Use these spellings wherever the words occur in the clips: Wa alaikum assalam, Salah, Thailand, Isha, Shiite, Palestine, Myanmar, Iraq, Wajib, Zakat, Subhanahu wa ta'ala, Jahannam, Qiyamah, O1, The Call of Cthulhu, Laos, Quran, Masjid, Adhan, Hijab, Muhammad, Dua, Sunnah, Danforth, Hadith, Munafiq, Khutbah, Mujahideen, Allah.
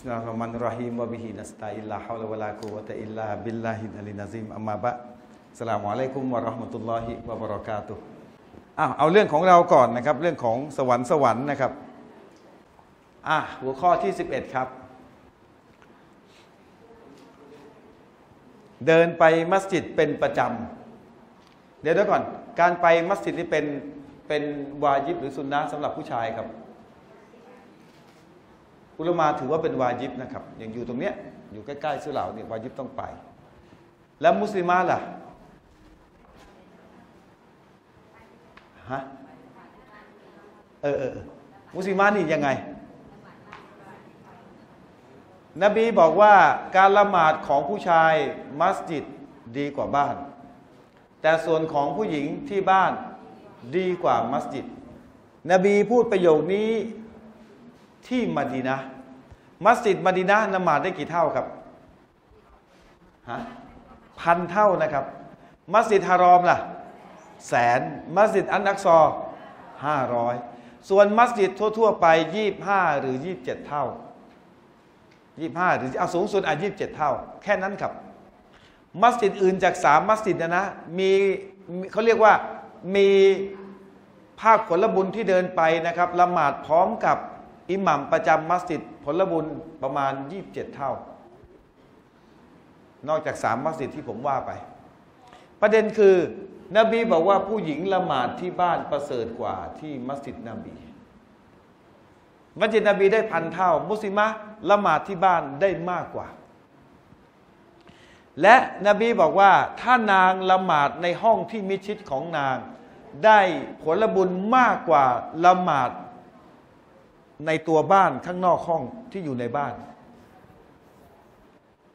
Bismillahirrahmanirrahim wa bihi nasta'in la haula wala quwwata illa billahi al-'aliyyil 'azhim amma ba'd. อัสลามุอะลัยกุมวะเราะห์มะตุลลอฮิวะบะเราะกาตุฮ์เอาเรื่องของเราก่อนนะครับเรื่องของสวรรค์นะครับหัวข้อที่11ครับเดินไปมัสยิดเป็นประจำเดี๋ยวก่อนการไปมัสยิดนี่เป็นวาญิบหรือสุนนะห์สำหรับผู้ชายครับอุลามะถือว่าเป็นวาญิบนะครับอย่างอยู่ตรงเนี้ยอยู่ใกล้ๆสุเหร่าเนี่ยวาญิบต้องไปแล้วมุสลิมะล่ะฮะมุสลิมะนี่ยังไงนบีบอกว่าการละหมาดของผู้ชายมัสยิดดีกว่าบ้านแต่ส่วนของผู้หญิงที่บ้านดีกว่ามัสยิดนบีพูดประโยคนี้ที่มะดีนะห์มัสยิดมะดีนะห์นมาดได้กี่เท่าครับฮะ1,000 เท่านะครับมัสยิดฮารอมล่ะ100,000มัสยิดอันอักซอ500ส่วนมัสยิดทั่วๆไป25หรือ27เท่า25หรือเอาสูงสุด27เท่าแค่นั้นครับมัสยิดอื่นจาก3มัสยิดนะมีเขาเรียกว่ามีภาคผลบุญที่เดินไปนะครับละหมาดพร้อมกับอิหมัมประจำมัสยิดผลบุญประมาณ27เท่านอกจาก3มัสยิดที่ผมว่าไปประเด็นคือนบีบอกว่าผู้หญิงละหมาดที่บ้านประเสริฐกว่าที่มัสยิดนบีมัสยิดนบีได้1,000 เท่ามุสลิมะละหมาดที่บ้านได้มากกว่าและนบีบอกว่าถ้านางละหมาดในห้องที่มิชิดของนางได้ผลบุญมากกว่าละหมาดในตัวบ้านข้างนอกห้องที่อยู่ในบ้าน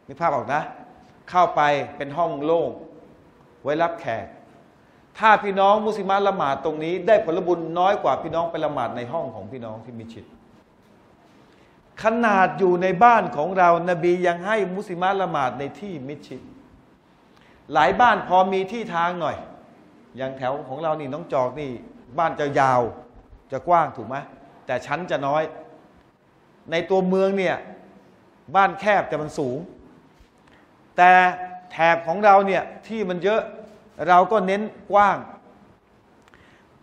นึกภาพออกนะเข้าไปเป็นห้องโล่งไว้รับแขกถ้าพี่น้องมุสลิมละหมาดตรงนี้ได้ผลบุญน้อยกว่าพี่น้องไปละหมาดในห้องของพี่น้องที่มิชิดขนาดอยู่ในบ้านของเรานบียังให้มุสลิมละหมาดในที่มิชิดหลายบ้านพอมีที่ทางหน่อยอย่างแถวของเรานี่น้องจอกนี่บ้านจะยาวจะกว้างถูกไหมแต่ชั้นจะน้อยในตัวเมืองเนี่ยบ้านแคบแต่มันสูงแต่แถบของเราเนี่ยที่มันเยอะเราก็เน้นกว้าง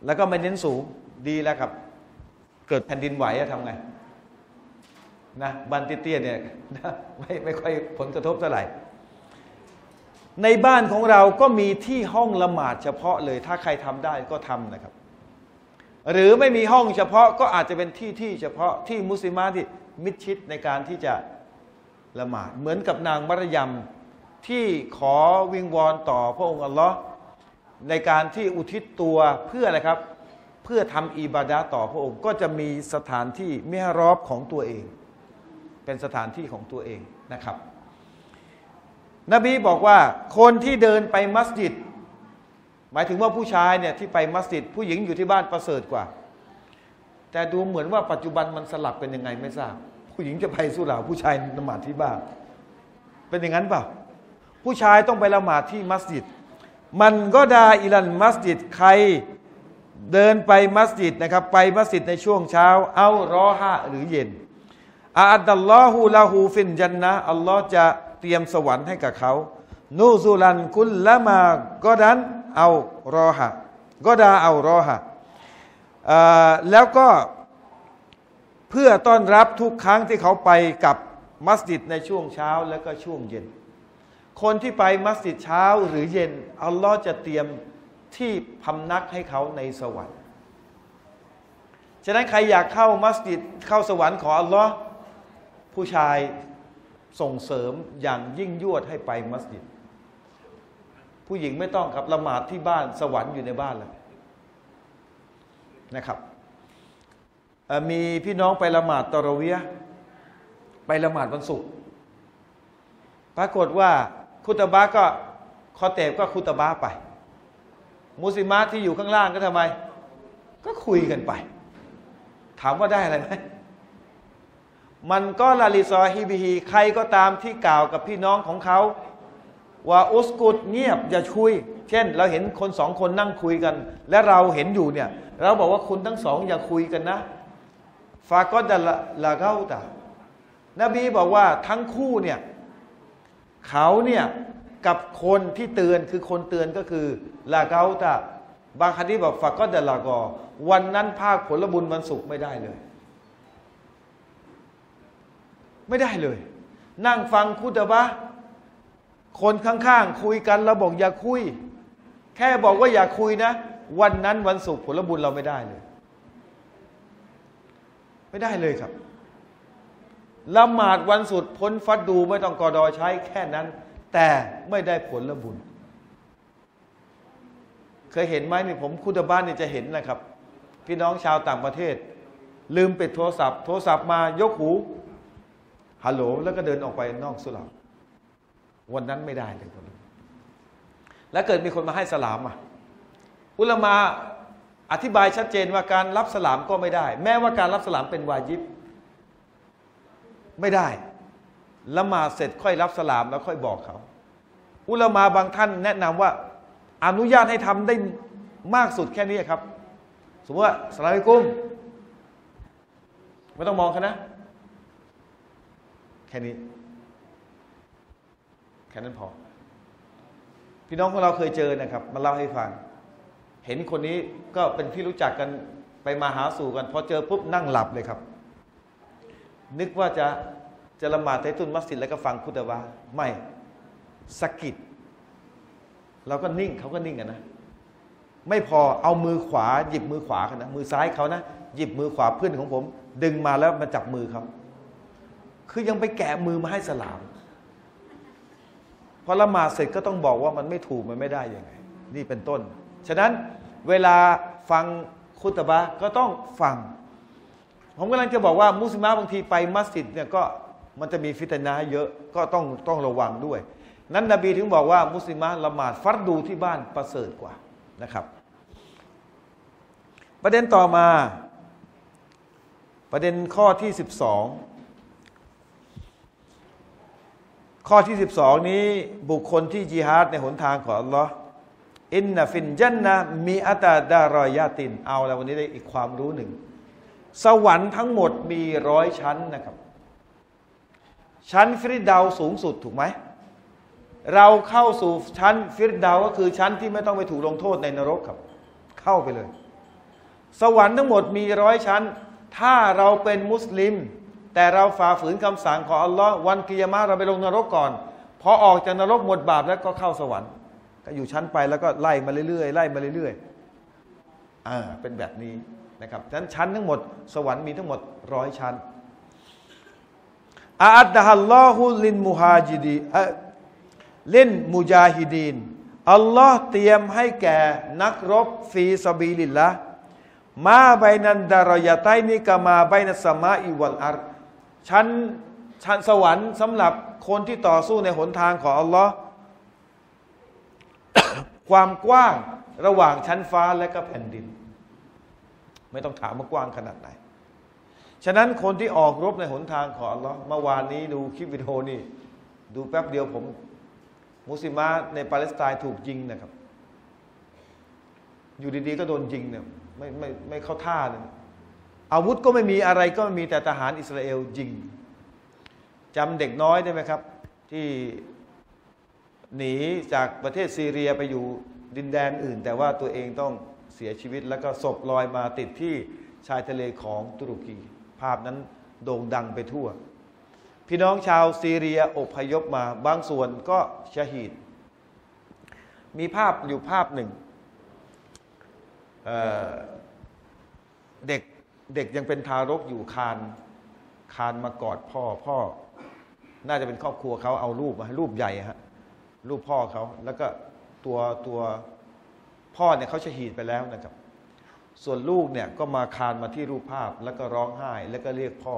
แล้วก็ไม่เน้นสูงดีแล้วครับเกิดแผ่นดินไหวจะทำไงนะบ้านเตี้ยๆเนี่ยไม่ค่อยผลกระทบเท่าไหร่ในบ้านของเราก็มีที่ห้องละหมาดเฉพาะเลยถ้าใครทำได้ก็ทำนะครับหรือไม่มีห้องเฉพาะก็อาจจะเป็นที่เฉพาะที่มุสลิมะที่มิดชิดในการที่จะละหมาดเหมือนกับนางมารยัมที่ขอวิงวอนต่อพระองค์อัลลอฮ์ในการที่อุทิศตัวเพื่ออะไรครับเพื่อทำอิบาดะห์ต่อพระองค์ก็จะมีสถานที่มิฮรอบของตัวเองเป็นสถานที่ของตัวเองนะครับนบีบอกว่าคนที่เดินไปมัสยิดหมายถึงว่าผู้ชายเนี่ยที่ไปมัสยิดผู้หญิงอยู่ที่บ้านประเสริฐกว่าแต่ดูเหมือนว่าปัจจุบันมันสลับกันยังไงไม่ทราบผู้หญิงจะไปสุเหร่าผู้ชายละหมาดที่บ้านเป็นอย่างนั้นเปล่าผู้ชายต้องไปละหมาดที่มัสยิดมันก็ดาอิลันมัสยิดใครเดินไปมัสยิดนะครับไปมัสยิดในช่วงเช้าเอารอฮะหรือเย็นอัดดัลลอฮูลาฮูฟินจันนะอัลลอฮ์จะเตรียมสวรรค์ให้กับเขานูซูลันกุลละมาก็ดันเอารอฮะก็ดาเอารอฮะแล้วก็เพื่อต้อนรับทุกครั้งที่เขาไปกับมัสยิดในช่วงเช้าและก็ช่วงเย็นคนที่ไปมัสยิดเช้าหรือเย็นอัลลอฮ์จะเตรียมที่พำนักให้เขาในสวรรค์ฉะนั้นใครอยากเข้ามัสยิดเข้าสวรรค์ขออัลลอฮ์ผู้ชายส่งเสริมอย่างยิ่งยวดให้ไปมัสยิดผู้หญิงไม่ต้องครับละหมาดที่บ้านสวรรค์อยู่ในบ้านแล้วนะครับมีพี่น้องไปละหมาดตะเราะวีห์ไปละหมาดวันศุกร์ปรากฏว่าคุตบะก็คอเตบก็คุตบะไปมุสลิมะที่อยู่ข้างล่างก็ทำไมก็คุยกันไปถามว่าได้อะไรไหมมันก็ลาลิซอฮิบิฮีใครก็ตามที่กล่าวกับพี่น้องของเขาว่าอุสกุดเงียบอย่าคุยเช่นเราเห็นคนสองคนนั่งคุยกันและเราเห็นอยู่เนี่ยเราบอกว่าคุณทั้งสองอย่าคุยกันนะฟากอดละลาเกาตา นบีบอกว่าทั้งคู่เนี่ยเขาเนี่ยกับคนที่เตือนคือคนเตือนก็คือลาเกาตะบางคดีบอกฝากก็เดลากอวันนั้นภาคผลบุญวันศุกร์ไม่ได้เลยไม่ได้เลยนั่งฟังคุตบะคนข้างๆคุยกันเราบอกอย่าคุยแค่บอกว่าอย่าคุยนะวันนั้นวันศุกร์ผลบุญเราไม่ได้เลยไม่ได้เลยครับละหมาดวันศุกร์พ้นฟัดดูไม่ต้องกอดอใช้แค่นั้นแต่ไม่ได้ผลบุญเคยเห็นไหมนี่ผมคุตบะนี่จะเห็นนะครับพี่น้องชาวต่างประเทศลืมปิดโทรศัพท์มายกหูฮัลโหลแล้วก็เดินออกไปนอกสุราวันนั้นไม่ได้เลยคนแล้วเกิดมีคนมาให้สลามอุลามาอธิบายชัดเจนว่าการรับสลามก็ไม่ได้แม้ว่าการรับสลามเป็นวาญิบไม่ได้ละหมาดเสร็จค่อยรับสลามแล้วค่อยบอกเขาอุลามาบางท่านแนะนำว่าอนุญาตให้ทำได้มากสุดแค่นี้ครับสมมติว่าสลามกุมไม่ต้องมองเขานะแค่นี้แค่นั้นพอพี่น้องของเราเคยเจอนะครับมาเล่าให้ฟังเห็นคนนี้ก็เป็นที่รู้จักกันไปมาหาสู่กันพอเจอปุ๊บนั่งหลับเลยครับนึกว่าจะละหมาดใต้ต้นมัสยิดแล้วก็ฟังคุตบะไม่สะกิดเราก็นิ่งเขาก็นิ่งกันนะไม่พอเอามือขวาหยิบมือขวาเขานะมือซ้ายเขานะหยิบมือขวาเพื่อนของผมดึงมาแล้วมาจับมือเขาคือยังไปแกะมือมาให้สลามพอละหมาดเสร็จก็ต้องบอกว่ามันไม่ถูกมันไม่ได้ยังไงนี่เป็นต้นฉะนั้นเวลาฟังคุตบะก็ต้องฟังผมกำลังจะบอกว่ามุสลิมบางทีไปมัสยิดเนี่ยก็มันจะมีฟิตนะห์เยอะก็ต้องระวังด้วยนั้นนบีถึงบอกว่ามุสลิมละหมาดฟัรดูที่บ้านประเสริฐกว่านะครับประเด็นต่อมาประเด็นข้อที่12ข้อที่12นี้บุคคลที่ญิฮาดในหนทางของอัลลอฮ์อินนะฟินญันนะฮ์มีอัตดารอยาตินเอาแล้ววันนี้ได้อีกความรู้หนึ่งสวรรค์ทั้งหมดมี100ชั้นนะครับชั้นฟิรเดาส์สูงสุดถูกไหมเราเข้าสู่ชั้นฟิรเดาส์ก็คือชั้นที่ไม่ต้องไปถูกลงโทษในนรกครับเข้าไปเลยสวรรค์ทั้งหมดมี100ชั้นถ้าเราเป็นมุสลิมแต่เราฝ่าฝืนคำสั่งของอัลลอฮ์วันกิยามะฮ์เราไปลงนรกก่อนพอออกจากนรกหมดบาปแล้วก็เข้าสวรรค์ก็อยู่ชั้นไปแล้วก็ไล่มาเรื่อยๆไล่มาเรื่อยๆเป็นแบบนี้นะครับฉะนั้นชั้นทั้งหมดสวรรค์มีทั้งหมด100ชั้นอาอัดดะฮัลลอฮุลินมุฮาจิดีเล่นมุญาฮิดีนอัลลอฮ์เตรียมให้แก่นักรบฟีซาบีลิลละมาไบนันดารอยาไตนิกามาไบนัสมาอิวัลอาร์ชั้นสวรรค์สำหรับคนที่ต่อสู้ในหนทางของอัลลอฮ์ ความกว้างระหว่างชั้นฟ้าและก็แผ่นดินไม่ต้องถามว่ากว้างขนาดไหนฉะนั้นคนที่ออกรบในหนทางของอัลลอฮ์เมื่อวานนี้ดูคลิปวิดีโอนี่ดูแป๊บเดียวผมมุสลิมะในปาเลสไตน์ถูกยิงนะครับอยู่ดีๆก็โดนยิงเนี่ยไม่เข้าท่าเลยอาวุธก็ไม่มีอะไรก็ไม่มีแต่ทหารอิสราเอลยิงจำเด็กน้อยได้ไหมครับที่หนีจากประเทศซีเรียไปอยู่ดินแดนอื่นแต่ว่าตัวเองต้องเสียชีวิตแล้วก็ศพลอยมาติดที่ชายทะเลของตุรกีภาพนั้นโด่งดังไปทั่วพี่น้องชาวซีเรียอพยพมาบางส่วนก็ชฮีดมีภาพอยู่ภาพหนึ่งเด็กยังเป็นทารกอยู่คานมากอดพ่อน่าจะเป็นครอบครัวเขาเอารูปมาให้รูปใหญ่ฮะรูปพ่อเขาแล้วก็ตัวพ่อเนี่ยเขาชะฮีดไปแล้วนะครับส่วนลูกเนี่ยก็มาคานมาที่รูปภาพแล้วก็ร้องไห้แล้วก็เรียกพ่อ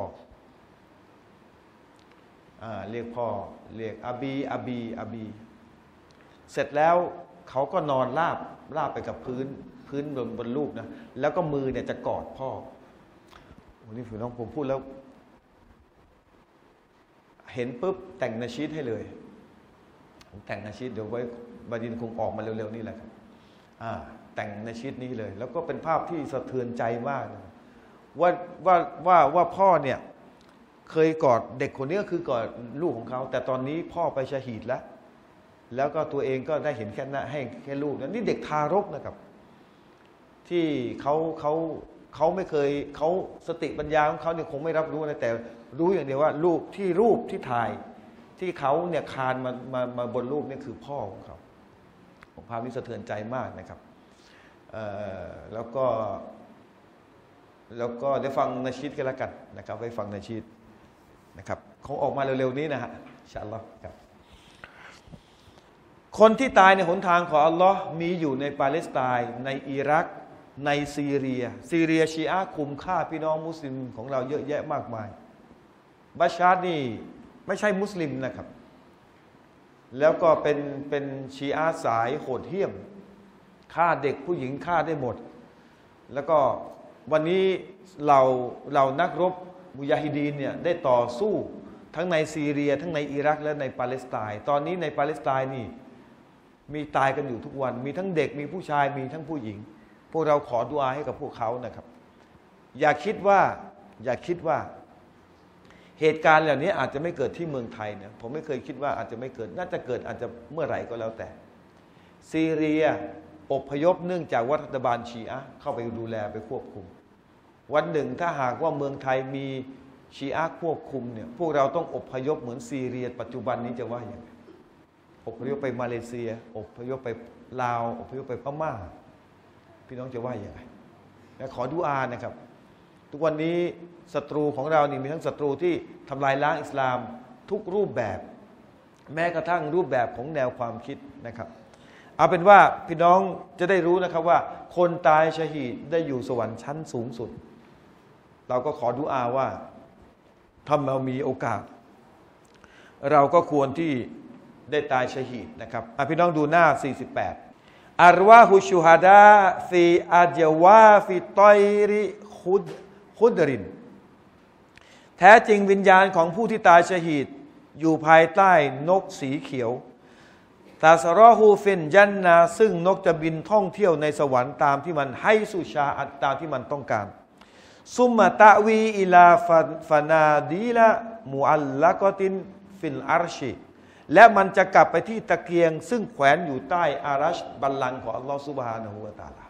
เรียกอาบีเสร็จแล้วเขาก็นอนราบไปกับพื้นบนรูปนะแล้วก็มือเนี่ยจะกอดพ่อวันนี้พี่น้องผมพูดแล้วเห็นปุ๊บแต่งนาชีดให้เลยแต่งนาชีดเดี๋ยวไว้บดินคงออกมาเร็วๆนี่แหละครับแต่งนาชีดนี้เลยแล้วก็เป็นภาพที่สะเทือนใจมากว่าพ่อเนี่ย เคยกอดเด็กคนนี้ก็คือกอดลูกของเขาแต่ตอนนี้พ่อไปชะฮีดแล้วแล้วก็ตัวเองก็ได้เห็นแค่หน้าให้แค่ลูกนี่เด็กทารกนะครับที่เขาไม่เคยเขาสติปัญญาของเขาเนี่ยคงไม่รับรู้นะแต่รู้อย่างเดียวว่ารูปที่ถ่ายที่เขาเนี่ยคานมาบนรูปนี่คือพ่อของเขาผมภาพนี้สะเทือนใจมากนะครับแล้วก็ได้ฟังนาชีดกันละกันนะครับไปฟังนาชีดนะครับเขาออกมาเร็วๆนี้นะฮะอินชาอัลลอฮ์ครับคนที่ตายในหนทางของอัลลอฮ์มีอยู่ในปาเลสไตน์ในอิรักในซีเรียชีอะห์คุมฆ่าพี่น้องมุสลิมของเราเยอะแยะมากมายบาชาร์นี่ไม่ใช่มุสลิมนะครับแล้วก็เป็นชีอะห์สายโหดเหี้ยมฆ่าเด็กผู้หญิงฆ่าได้หมดแล้วก็วันนี้เรานักรบมุญาฮิดีนเนี่ยได้ต่อสู้ทั้งในซีเรียทั้งในอิรักและในปาเลสไตน์ตอนนี้ในปาเลสไตน์นี่มีตายกันอยู่ทุกวันมีทั้งเด็กมีผู้ชายมีทั้งผู้หญิงพวกเราขอดุอาให้กับพวกเขานะครับอย่าคิดว่าเหตุการณ์เหล่านี้อาจจะไม่เกิดที่เมืองไทยนะผมไม่เคยคิดว่าอาจจะไม่เกิดน่าจะเกิดอาจจะเมื่อไหร่ก็แล้วแต่ซีเรียอพยพเนื่องจากว่ารัฐบาลชีอะห์เข้าไปดูแลไปควบคุมวันหนึ่งถ้าหากว่าเมืองไทยมีชีอะห์ควบคุมเนี่ยพวกเราต้องอพยพเหมือนซีเรียปัจจุบันนี้จะว่าอย่างไรอพยพไปมาเลเซียอพยพไปลาวอพยพไปพม่าพี่น้องจะว่าอย่างไรขอดุอานะครับทุกวันนี้ศัตรูของเรานี่มีทั้งศัตรูที่ทำลายล้างอิสลามทุกรูปแบบแม้กระทั่งรูปแบบของแนวความคิดนะครับเอาเป็นว่าพี่น้องจะได้รู้นะครับว่าคนตายชะฮีดได้อยู่สวรรค์ชั้นสูงสุดเราก็ขอดุอาว่าถ้าเรามีโอกาสเราก็ควรที่ได้ตายชะฮีดนะครับพี่น้องดูหน้า48อารวาฮุชูฮาดาฟีอาจวาฟีตอยริคุดรินแท้จริงวิญญาณของผู้ที่ตายชะฮีดอยู่ภายใต้นกสีเขียวตาสรอฮูฟินยันนาซึ่งนกจะบินท่องเที่ยวในสวรรค์ตามที่มันให้สุชาอัตตามที่มันต้องการซุมมะตะวีอิลาฟานาดีละมูอัลละกอตินฟิลอาร์ชีและมันจะกลับไปที่ตะเกียงซึ่งแขวนอยู่ใต้อารัชบัลลังก์ของอัลลอฮฺซุบฮานะฮูวะตะอาลา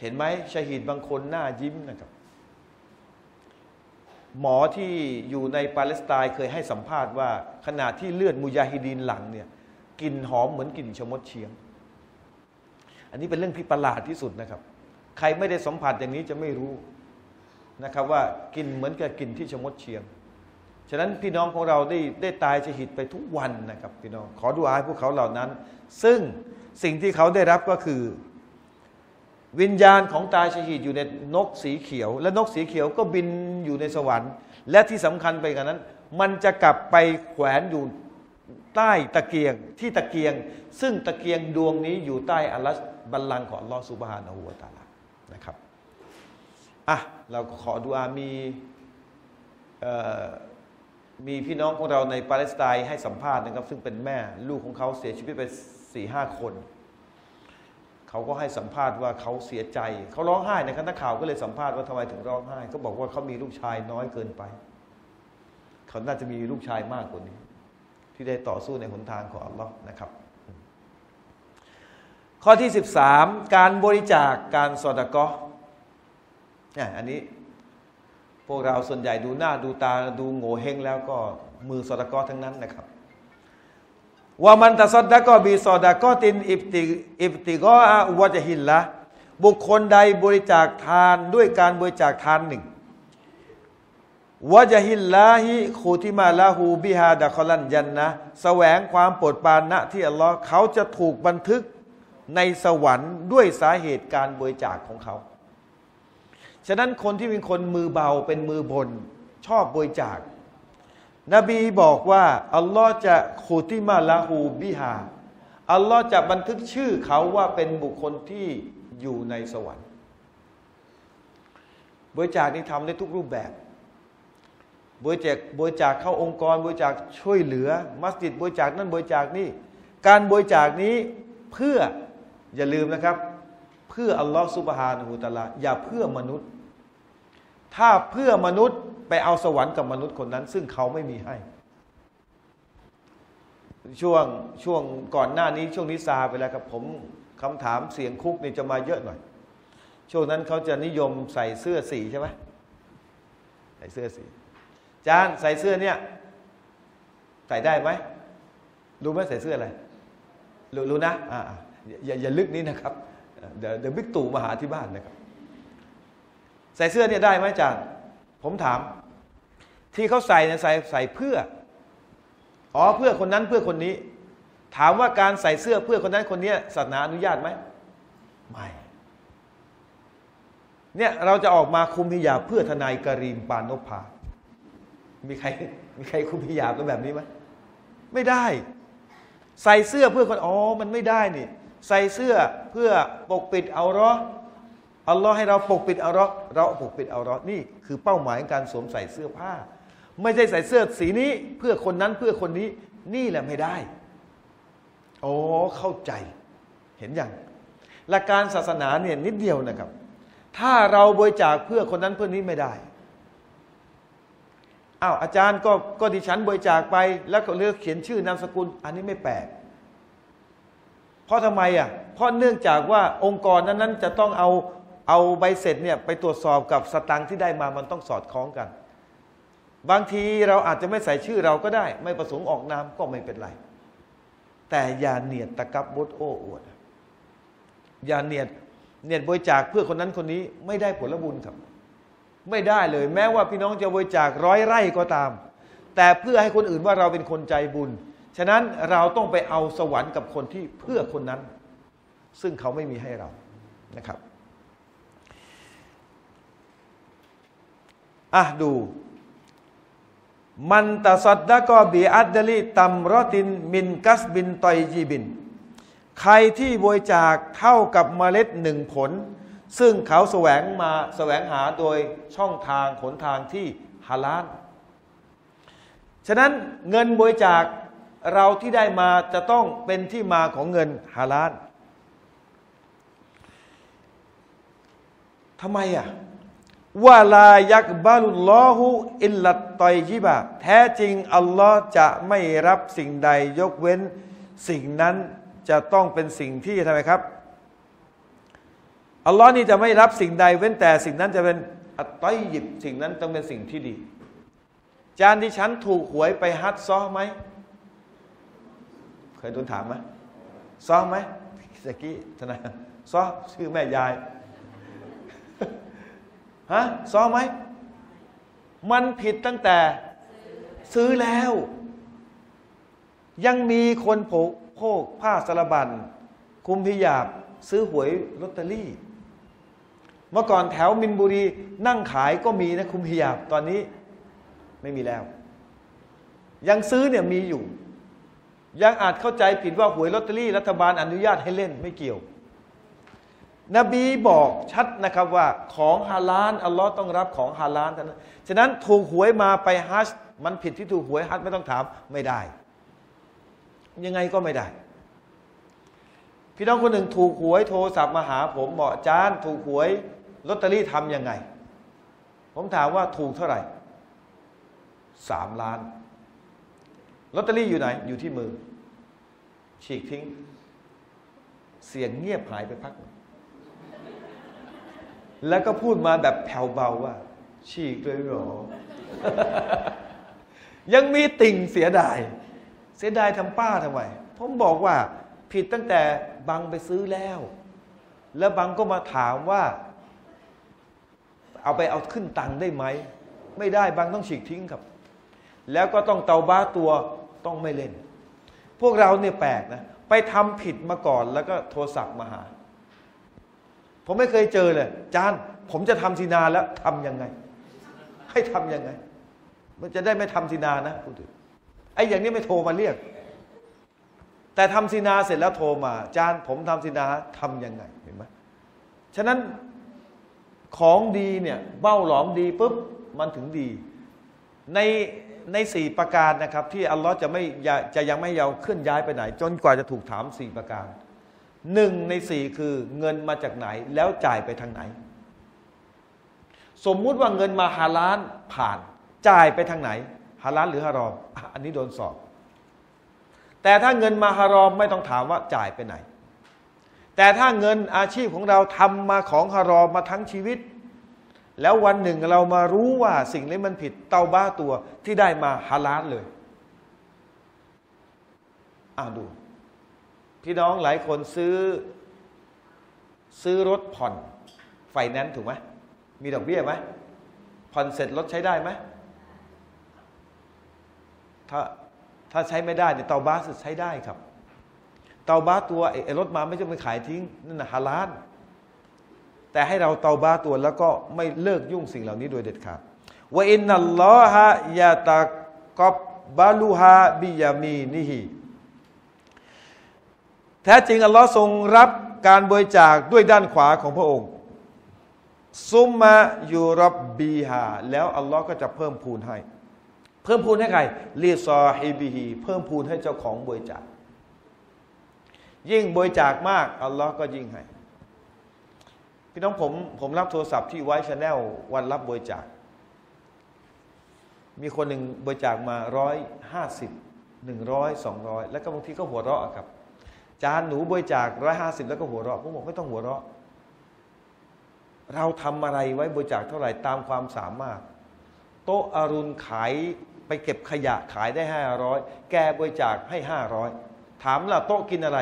เห็นไหมชะฮีดบางคนหน้ายิ้มนะครับหมอที่อยู่ในปาเลสไตน์เคยให้สัมภาษณ์ว่าขณะที่เลือดมุญาฮิดีนหลังเนี่ยกลิ่นหอมเหมือนกลิ่นชมดเชียงอันนี้เป็นเรื่องที่ประหลาดที่สุดนะครับใครไม่ได้สัมผัสอย่างนี้จะไม่รู้นะครับว่ากลิ่นเหมือนกับกลิ่นที่ชมดเชียงฉะนั้นพี่น้องของเราได้ตายชะฮีดไปทุกวันนะครับพี่น้องขอดุอาให้พวกเขาเหล่านั้นซึ่งสิ่งที่เขาได้รับก็คือวิญญาณของตายชะฮีดอยู่ในนกสีเขียวและนกสีเขียวก็บินอยู่ในสวรรค์และที่สำคัญไปกว่านั้นมันจะกลับไปแขวนอยู่ใต้ตะเกียงที่ตะเกียงซึ่งตะเกียงดวงนี้อยู่ใต้อารัชบัลลังก์ของอัลลอฮฺซุบฮานะฮูวะตะอาลานะครับเราขอดุอามีพี่น้องของเราในปาเลสไตน์ให้สัมภาษณ์นะครับซึ่งเป็นแม่ลูกของเขาเสียชีวิตไป 4-5 คนเขาก็ให้สัมภาษณ์ว่าเขาเสียใจเขาร้องไห้นะครับนักข่าวก็เลยสัมภาษณ์ว่าทำไมถึงร้องไห้เขาบอกว่าเขามีลูกชายน้อยเกินไปเขาน่าจะมีลูกชายมากกว่านี้ที่ได้ต่อสู้ในหนทางของอัลลอฮ์นะครับข้อที่13การบริจาคการซอดะกอฮ์อันนี้พวกเราส่วนใหญ่ดูหน้าดูตาดูโง่เฮงแล้วก็มือซอดะกอฮ์ทั้งนั้นนะครับว่ามันตะซอดะกอฮ์บีซอดะกอฮ์ตินอิบติกออวะจฮิลละบุคคลใดบริจาคทานด้วยการบริจาคทานหนึ่งวะจฮิลลาฮิคูติมาลาหูบิฮาดะคอลันยันนะแสวงความโปรดปรานณที่อัลลอฮ์เขาจะถูกบันทึกในสวรรค์ด้วยสาเหตุการบริจาคของเขาฉะนั้นคนที่เป็นคนมือเบาเป็นมือบนชอบบริจาคนบีบอกว่าอัลลอฮ์จะคูติมาลาหูบิฮาอัลลอฮ์จะบันทึกชื่อเขาว่าเป็นบุคคลที่อยู่ในสวรรค์บริจาคนี้ทำได้ทุกรูปแบบบริจาคเข้าองค์กรบริจาคช่วยเหลือมัสยิดบริจาคนั่นบริจาคนี่การบริจาคนี้เพื่ออย่าลืมนะครับเพื่ออัลลอฮฺซุบฮานะฮูวะตะอาลาอย่าเพื่อมนุษย์ถ้าเพื่อมนุษย์ ไปเอาสวรรค์กับมนุษย์คนนั้นซึ่งเขาไม่มีให้ช่วงก่อนหน้านี้ช่วงนิซาไปแล้วครับผมคำถามเสียงคุกนี่จะมาเยอะหน่อยช่วงนั้นเขาจะนิยมใส่เสื้อสีใช่ไหมใส่เสื้อสีจานใส่เสื้อเนี่ยใส่ได้ไหมรู้ไหมใส่เสื้ออะไรรู้นะอย่าลึกนี้นะครับเดี๋ยวบิ๊กตู่มาหาที่บ้านนะครับใส่เสื้อเนี่ยได้ไหมจานผมถามที่เขาใส่เนี่ยใส่เพื่อเพื่อคนนั้นเพื่อคนนี้ถามว่าการใส่เสื้อเพื่อคนนั้นคนนี้ศาสนาอนุญาตไหมไม่เนี่ยเราจะออกมาคุมพิยาเพื่อทนายกรีมปานนพภามีใครคุมพิยาเป็นแบบนี้ไหมไม่ได้ใส่เสื้อเพื่อคนมันไม่ได้นี่ใส่เสื้อเพื่อปกปิดเอาเราะห์อัลลอฮ์ให้เราปกปิดเอาเราะห์เราปกปิดเอาเราะห์นี่คือเป้าหมายของการสวมใส่เสื้อผ้าไม่ใช่ใส่เสื้อสีนี้เพื่อคนนั้นเพื่อคนนี้นี่แหละไม่ได้เข้าใจเห็นอย่างหลักการศาสนาเนี่ยนิดเดียวนะครับถ้าเราบริจาคเพื่อคนนั้นเพื่อนี้ไม่ได้อาจารย์ก็ดิฉันบริจาคไปแล้วก็เลือกเขียนชื่อนามสกุลอันนี้ไม่แปลกเพราะทำไมเพราะเนื่องจากว่าองค์กรนั้นจะต้องเอาใบเสร็จเนี่ยไปตรวจสอบกับสตางค์ที่ได้มามันต้องสอดคล้องกันบางทีเราอาจจะไม่ใส่ชื่อเราก็ได้ไม่ประสงค์ออกนามก็ไม่เป็นไรแต่อย่าเนียดตะกับบุตรอวดอย่าเนียดบริจาคเพื่อคนนั้นคนนี้ไม่ได้ผลบุญครับไม่ได้เลยแม้ว่าพี่น้องจะบริจาคร้อยไร่ก็ตามแต่เพื่อให้คนอื่นว่าเราเป็นคนใจบุญฉะนั้นเราต้องไปเอาสวรรค์กับคนที่เพื่อคนนั้นซึ่งเขาไม่มีให้เรานะครับดูมันตะสัดดะกอบีอัดดลีตัมรอตินมินกัสบินตอยจีบินใครที่บริจาคเท่ากับเมล็ดหนึ่งผลซึ่งเขาแสวงหาโดยช่องทางขนทางที่ฮาลาลฉะนั้นเงินบริจาคเราที่ได้มาจะต้องเป็นที่มาของเงินฮาลาลทำไมวะลายักบาลุลลอฮุอิลลัตตอยยิบะแท้จริงอัลลอฮ์จะไม่รับสิ่งใดยกเว้นสิ่งนั้นจะต้องเป็นสิ่งที่ทำไมครับอัลลอฮ์นี่จะไม่รับสิ่งใดเว้นแต่สิ่งนั้นจะเป็นอัตตอยยิบสิ่งนั้นต้องเป็นสิ่งที่ดีจานที่ฉันถูกหวยไปฮัจญ์ซอไหมเคยโดนถามไหมซอไหมสักกี้ทนายซอชื่อแม่ยายซอไหมมันผิดตั้งแต่ซื้อแล้วยังมีคนโพกผ้าสารบัญคุมพิยาบซื้อหวยลอตเตอรี่เมื่อก่อนแถวมินบุรีนั่งขายก็มีนะคุมพิยาบตอนนี้ไม่มีแล้วยังซื้อเนี่ยมีอยู่ยังอาจเข้าใจผิดว่าหวยลอตเตอรี่รัฐบาลอนุญาตให้เล่นไม่เกี่ยวนบีบอกชัดนะครับว่าของฮาลาลอัลลอฮ์ต้องรับของฮาลาลเท่านั้นฉะนั้นถูกหวยมาไปฮัจญ์มันผิดที่ถูกหวยฮัจญ์ไม่ต้องถามไม่ได้ยังไงก็ไม่ได้พี่น้องคนหนึ่งถูกหวยโทรศัพท์มาหาผมบอกอาจารย์ถูกหวยลอตเตอรี่ทำยังไงผมถามว่าถูกเท่าไหร่3 ล้านลอตเตอรี่อยู่ไหนอยู่ที่มือฉีกทิ้งเสียงเงียบหายไปพักแล้วก็พูดมาแบบแผ่วเบาว่าฉีกเลยเหรอ ยังมีติ่งเสียดายทำป้าทำไมผมบอกว่าผิดตั้งแต่บังไปซื้อแล้วแล้วบังก็มาถามว่าเอาขึ้นตังได้ไหมไม่ได้บังต้องฉีกทิ้งครับแล้วก็ต้องเตาบ้าตัวต้องไม่เล่นพวกเราเนี่ยแปลกนะไปทำผิดมาก่อนแล้วก็โทรศัพท์มาหาผมไม่เคยเจอเลยจานผมจะทำศีนาแล้วทำยังไงให้ทำยังไงมันจะได้ไม่ทำศีนานะพูดถึงไอ้อย่างนี้ไม่โทรมาเรียกแต่ทำศีนาเสร็จแล้วโทรมาจานผมทำศีนาทำยังไงเห็นไหมฉะนั้นของดีเนี่ยเบ้าหลอมดีปุ๊บมันถึงดีใน4 ประการนะครับที่อัลลอฮ์จะยังไม่ยาวเคลื่อนย้ายไปไหนจนกว่าจะถูกถาม4 ประการ1 ใน 4คือเงินมาจากไหนแล้วจ่ายไปทางไหนสมมุติว่าเงินมา5 ล้านผ่าน จ่ายไปทางไหนฮาลาลหรือฮารอมอันนี้โดนสอบแต่ถ้าเงินมาฮารอมไม่ต้องถามว่าจ่ายไปไหนแต่ถ้าเงินอาชีพของเราทำมาของฮารอมมาทั้งชีวิตแล้ววันหนึ่งเรามารู้ว่าสิ่งนี้มันผิดเตาบ้าตัวที่ได้มาฮาลาลเลยดูพี่น้องหลายคนซื้อรถผ่อนไฟแนนซ์ถูกไหมมีดอกเบี้ยไหมผ่อนเสร็จรถใช้ได้ไหมถ้าใช้ไม่ได้เนี่ยเตาบ้าใช้ได้ครับเตาบ้าตัวไอ้รถมาไม่ใช่ไปขายทิ้งนั่นนะฮาลาลแต่ให้เราเตาบ้าตัวแล้วก็ไม่เลิกยุ่งสิ่งเหล่านี้โดยเด็ดขาดว่าอินนัลลอฮะยะตะกับบาลูฮะบิยามีนิฮีแท้จริงอัลลอฮ์ทรงรับการบริจาคด้วยด้านขวาของพระองค์ซุมมายูรับบีฮาแล้วอัลลอฮ์ก็จะเพิ่มพูนให้ใครลีซอฮิบีฮีเพิ่มพูนให้เจ้าของบริจาคยิ่งบริจาคมากอัลลอฮ์ก็ยิ่งให้พี่น้องผมรับโทรศัพท์ที่ไวท์ชาแนลวันรับบริจาคมีคนหนึ่งบริจาคมา150 100 200แล้วก็บางทีก็หัวเราะครับจานหนูบริจาค150แล้วก็หัวเราะผมบอกไม่ต้องหัวเราะเราทำอะไรไว้บริจาคเท่าไหร่ตามความสามารถโต๊ะอรุณขายไปเก็บขยะขายได้500แกบริจาคให้500ถามล่ะโต๊ะกินอะไร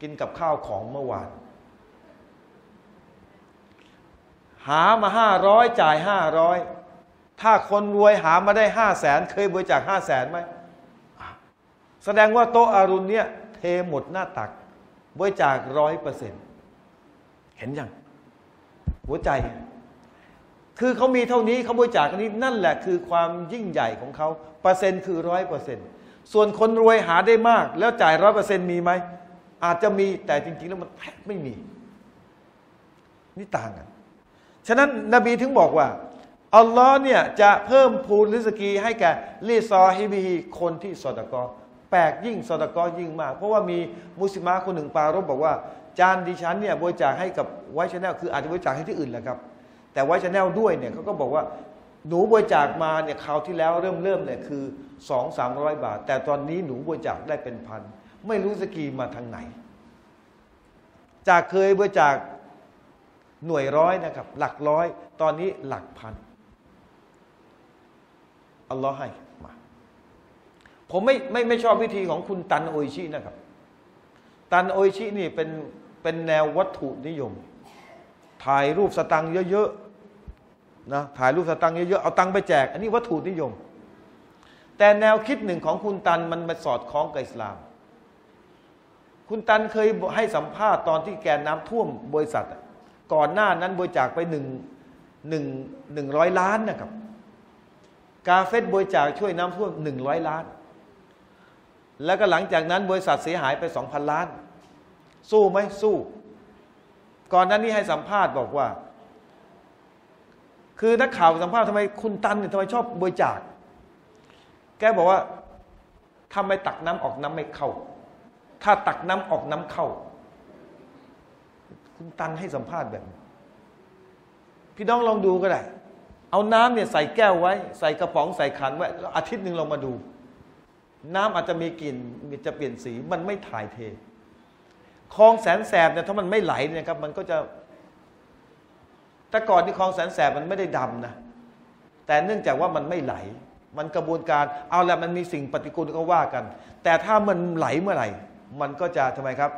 กินกับข้าวของเมื่อวานหามา500จ่าย500ถ้าคนรวยหามาได้500,000เคยบริจาค500,000ไหมแสดงว่าโต๊ะอรุณเนี่ยเทหมดหน้าตักบริจาค100%เห็นยังหัวใจคือเขามีเท่านี้เขาบริจาคนี้นั่นแหละคือความยิ่งใหญ่ของเขาเปอร์เซ็นต์คือ100%ส่วนคนรวยหาได้มากแล้วจ่าย100%มีไหมอาจจะมีแต่จริงๆแล้วมันแทบไม่มีนี่ต่างกันฉะนั้นนบีถึงบอกว่าอัลลอฮ์เนี่ยจะเพิ่มพูนริสกีให้แก่ลิซอฮิบีคนที่ซอดะกอแปลกยิ่งซอดะกอยิ่งมากเพราะว่ามีมุสลิมะคนหนึ่งปารภบอกว่าจานดิฉันเนี่ยบริจาคให้กับไวท์ชาแนลคืออาจจะบริจาคให้ที่อื่นแหละครับแต่ไวท์ชาแนลด้วยเนี่ยเขาก็บอกว่าหนูบริจาคมาเนี่ยคราวที่แล้วเริ่มเนี่ยคือ 200-300 บาทแต่ตอนนี้หนูบริจาคได้เป็นพันไม่รู้สกีมาทางไหนจากเคยบริจาคหน่วยร้อยนะครับหลักร้อยตอนนี้หลักพันอัลลอฮ์ให้มาผมไม่ชอบวิธีของคุณตันโออิชินะครับตันโออิชินี่เป็นแนววัตถุนิยมถ่ายรูปสตังค์เยอะๆนะถ่ายรูปสตังค์เยอะๆเอาตังค์ไปแจกอันนี้วัตถุนิยมแต่แนวคิดหนึ่งของคุณตันมันมาสอดคล้องกับอิสลามคุณตันเคยให้สัมภาษณ์ตอนที่แกน้ำท่วมบริษัทก่อนหน้านั้นบริจาคไป100 ล้านนะครับกาเฟสบริจาคช่วยน้ำท่วม100 ล้านแล้วก็หลังจากนั้นบริษัทเสียหายไป 2,000 ล้านสู้ไหมสู้ก่อนหน้านี้ให้สัมภาษณ์บอกว่าคือนักข่าวสัมภาษณ์ทำไมคุณตันเนี่ยทำไมชอบบริจาคแกบอกว่าทำไมตักน้ำออกน้ำไม่เข้าถ้าตักน้ำออกน้ำเข้าคุณตันให้สัมภาษณ์แบบพี่น้องลองดูก็ได้เอาน้ำเนี่ยใส่แก้วไว้ใส่กระป๋องใส่ขันไว้แล้วอาทิตย์หนึ่งเรามาดูน้ำอาจจะมีกลิ่นจะเปลี่ยนสีมันไม่ถ่ายเทคลองแสนแสบเนี่ยถ้ามันไม่ไหลเนี่ยครับมันก็จะแต่ก่อนที่คลองแสนแสบมันไม่ได้ดำนะแต่เนื่องจากว่ามันไม่ไหลมันกระบวนการเอาละมันมีสิ่งปฏิกูลก็ว่ากันแต่ถ้ามันไหลเมื่อไหร่มันก็จะทำไมครับ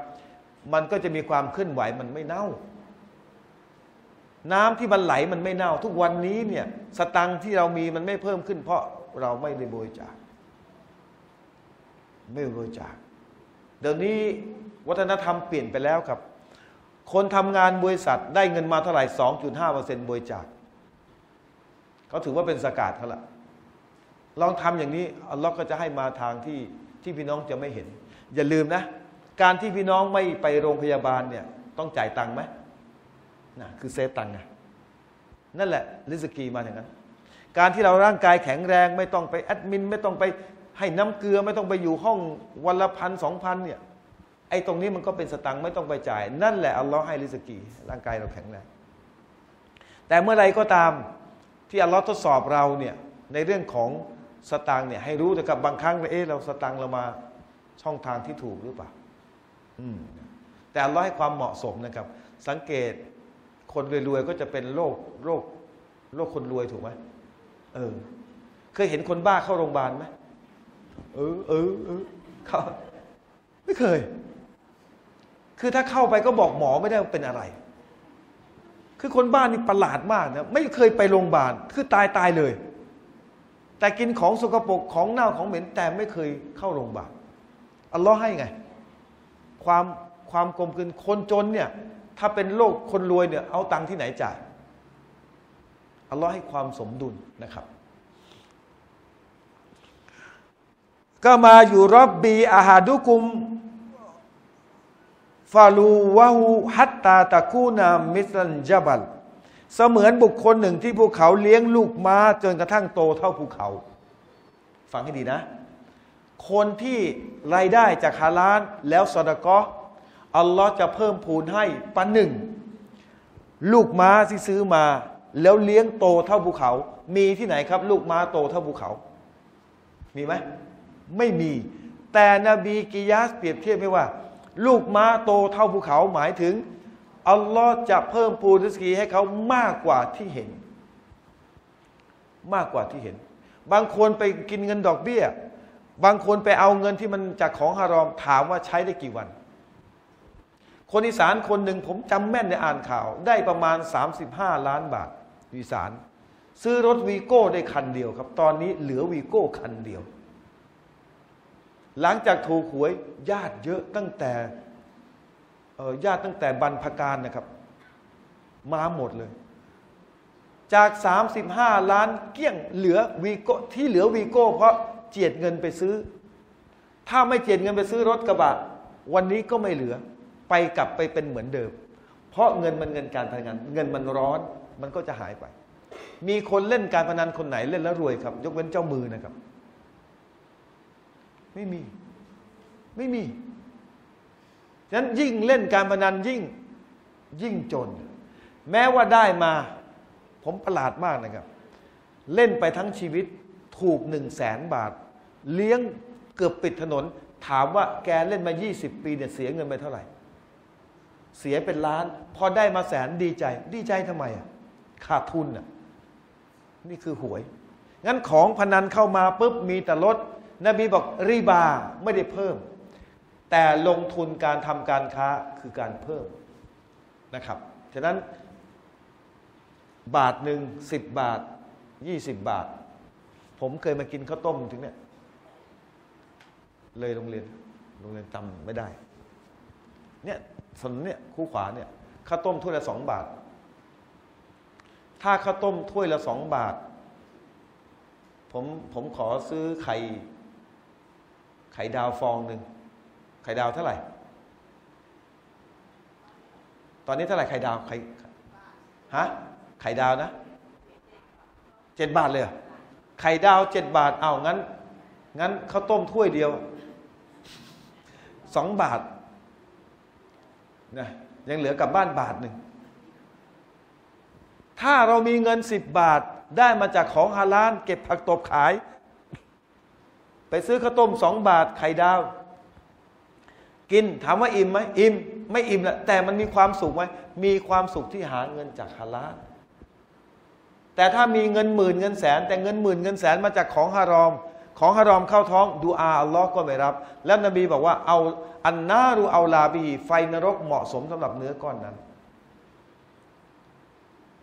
มันก็จะมีความเคลื่อนไหวมันไม่เน่าน้ำที่มันไหลมันไม่เน่าทุกวันนี้เนี่ยสตังค์ที่เรามีมันไม่เพิ่มขึ้นเพราะเราไม่ได้บริจาคเดี๋ยวนี้วัฒนธรรมเปลี่ยนไปแล้วครับคนทำงานบริษัทได้เงินมาเท่าไหร่ 2.5% บริจาคเขาถือว่าเป็นสกาตเขาละลองทำอย่างนี้อัลลอฮ์ก็จะให้มาทางที่พี่น้องจะไม่เห็นอย่าลืมนะการที่พี่น้องไม่ไปโรงพยาบาลเนี่ยต้องจ่ายตังค์ไหมนะคือเซฟตังค์นะนั่นแหละริสกีมาอย่างนั้นการที่เราร่างกายแข็งแรงไม่ต้องไปแอดมินไม่ต้องไปให้น้ำเกลือไม่ต้องไปอยู่ห้องวันละ1,000-2,000เนี่ยไอ้ตรงนี้มันก็เป็นสตังค์ไม่ต้องไปจ่ายนั่นแหละอัลลอฮ์ให้ริสกีร่างกายเราแข็งแรงแต่เมื่อไรก็ตามที่อัลลอฮ์ทดสอบเราเนี่ย ในเรื่องของสตางค์เนี่ยให้รู้แต่กับบางครั้งเราสตางค์เรามาช่องทางที่ถูกหรือเปล่าแต่อัลเลาะห์ให้ความเหมาะสมนะครับสังเกตคนรวยๆก็จะเป็นโรคคนรวยถูกไหมเคยเห็นคนบ้าเข้าโรงพยาบาลไหมเขาไม่เคยคือถ้าเข้าไปก็บอกหมอไม่ได้เป็นอะไรคือคนบ้านนี่ประหลาดมากนะไม่เคยไปโรงพยาบาลคือตายเลยแต่กินของสกปรกของเน่าของเหม็นแต่ไม่เคยเข้าโรงพยาบาลอัลเลาะห์ให้ไงความกลมกลืนคนจนเนี่ยถ้าเป็นโลกคนรวยเนี่ยเอาตังค์ที่ไหนจ่ายอัลเลาะห์ให้ความสมดุลนะครับก็มาอยู่ร็อบบีอาฮาดุกุมฟาลูวะฮูฮัตตาตะคูนามิสลันจับัลเสมือนบุคคลหนึ่งที่ภูเขาเลี้ยงลูกม้าจนกระทั่งโตเท่าภูเขาฟังให้ดีนะคนที่รายได้จากฮาลาลแล้วซอดะกอฮ์อัลลอฮ์จะเพิ่มพูนให้ประหนึ่งลูกม้าที่ซื้อมาแล้วเลี้ยงโตเท่าภูเขามีที่ไหนครับลูกม้าโตเท่าภูเขามีไหมไม่มีแต่นบีกิยาสเปรียบเทียบไว้ว่าลูกม้าโตเท่าภูเขาหมายถึงอัลลอฮ์จะเพิ่มพูนริสกีให้เขามากกว่าที่เห็นบางคนไปกินเงินดอกเบี้ยบางคนไปเอาเงินที่มันจากของฮารอมถามว่าใช้ได้กี่วันคนอีสานคนหนึ่งผมจำแม่นในอ่านข่าวได้ประมาณ35ล้านบาทอีสานซื้อรถวีโก้ได้คันเดียวครับตอนนี้เหลือวีโก้คันเดียวหลังจากถูกหวยญาติเยอะตั้งแต่บรรพการนะครับมาหมดเลยจาก35ล้านเกี้ยงเหลือวีโก้ที่เหลือวีโก้เพราะเจียดเงินไปซื้อถ้าไม่เจียดเงินไปซื้อรถกระบะวันนี้ก็ไม่เหลือไปกลับไปเป็นเหมือนเดิมเพราะเงินมันเงินการพนันเงินมันร้อนมันก็จะหายไปมีคนเล่นการพนันคนไหนเล่นแล้วรวยครับยกเว้นเจ้ามือนะครับไม่มีฉะนั้นยิ่งเล่นการพนันยิ่งจนแม้ว่าได้มาผมประหลาดมากนะครับเล่นไปทั้งชีวิตถูก 100,000 บาทเลี้ยงเกือบปิดถนนถามว่าแกเล่นมา20ปีเนี่ยเสียเงินไปเท่าไหร่เสียเป็นล้านพอได้มาแสนดีใจทำไมขาดทุนนี่คือหวยงั้นของพนันเข้ามาปุ๊บมีแต่ลดนบีบอกริบาไม่ได้เพิ่มแต่ลงทุนการทำการค้าคือการเพิ่มนะครับฉะนั้นบาทหนึ่ง10 บาท20 บาทผมเคยมากินข้าวต้มถึงเนี่ยเลยโรงเรียนจำไม่ได้เนี่ยสนเนี่ยคู่ขวาเนี่ยข้าวต้มถ้วยละ2 บาทถ้าข้าวต้มถ้วยละ2 บาทผมขอซื้อไข่ดาวฟองหนึ่งไข่ดาวเท่าไหร่ตอนนี้เท่าไหร่ไข่ดาวไข่ดาวนะ7 บาทเลยไข่ดาว7 บาทเอางั้นข้าวต้มถ้วยเดียว2 บาทนะยังเหลือกลับบ้าน1 บาทถ้าเรามีเงิน10 บาทได้มาจากของฮาลาลเก็บผักตบขายไปซื้อข้าวต้ม2 บาทไข่ดาวกินถามว่าอิ่มไหมอิ่มไม่อิ่มแหละแต่มันมีความสุขไหมมีความสุขที่หาเงินจากฮาลาลแต่ถ้ามีเงินหมื่นเงินแสนแต่เงินหมื่นเงินแสนมาจากของฮารอมเข้าท้องดูอาอัลลอฮ์ก็ไม่รับแล้วนบีบอกว่าเอาอันนารูเอาลาบีไฟนรกเหมาะสมสำหรับเนื้อก้อนนั้น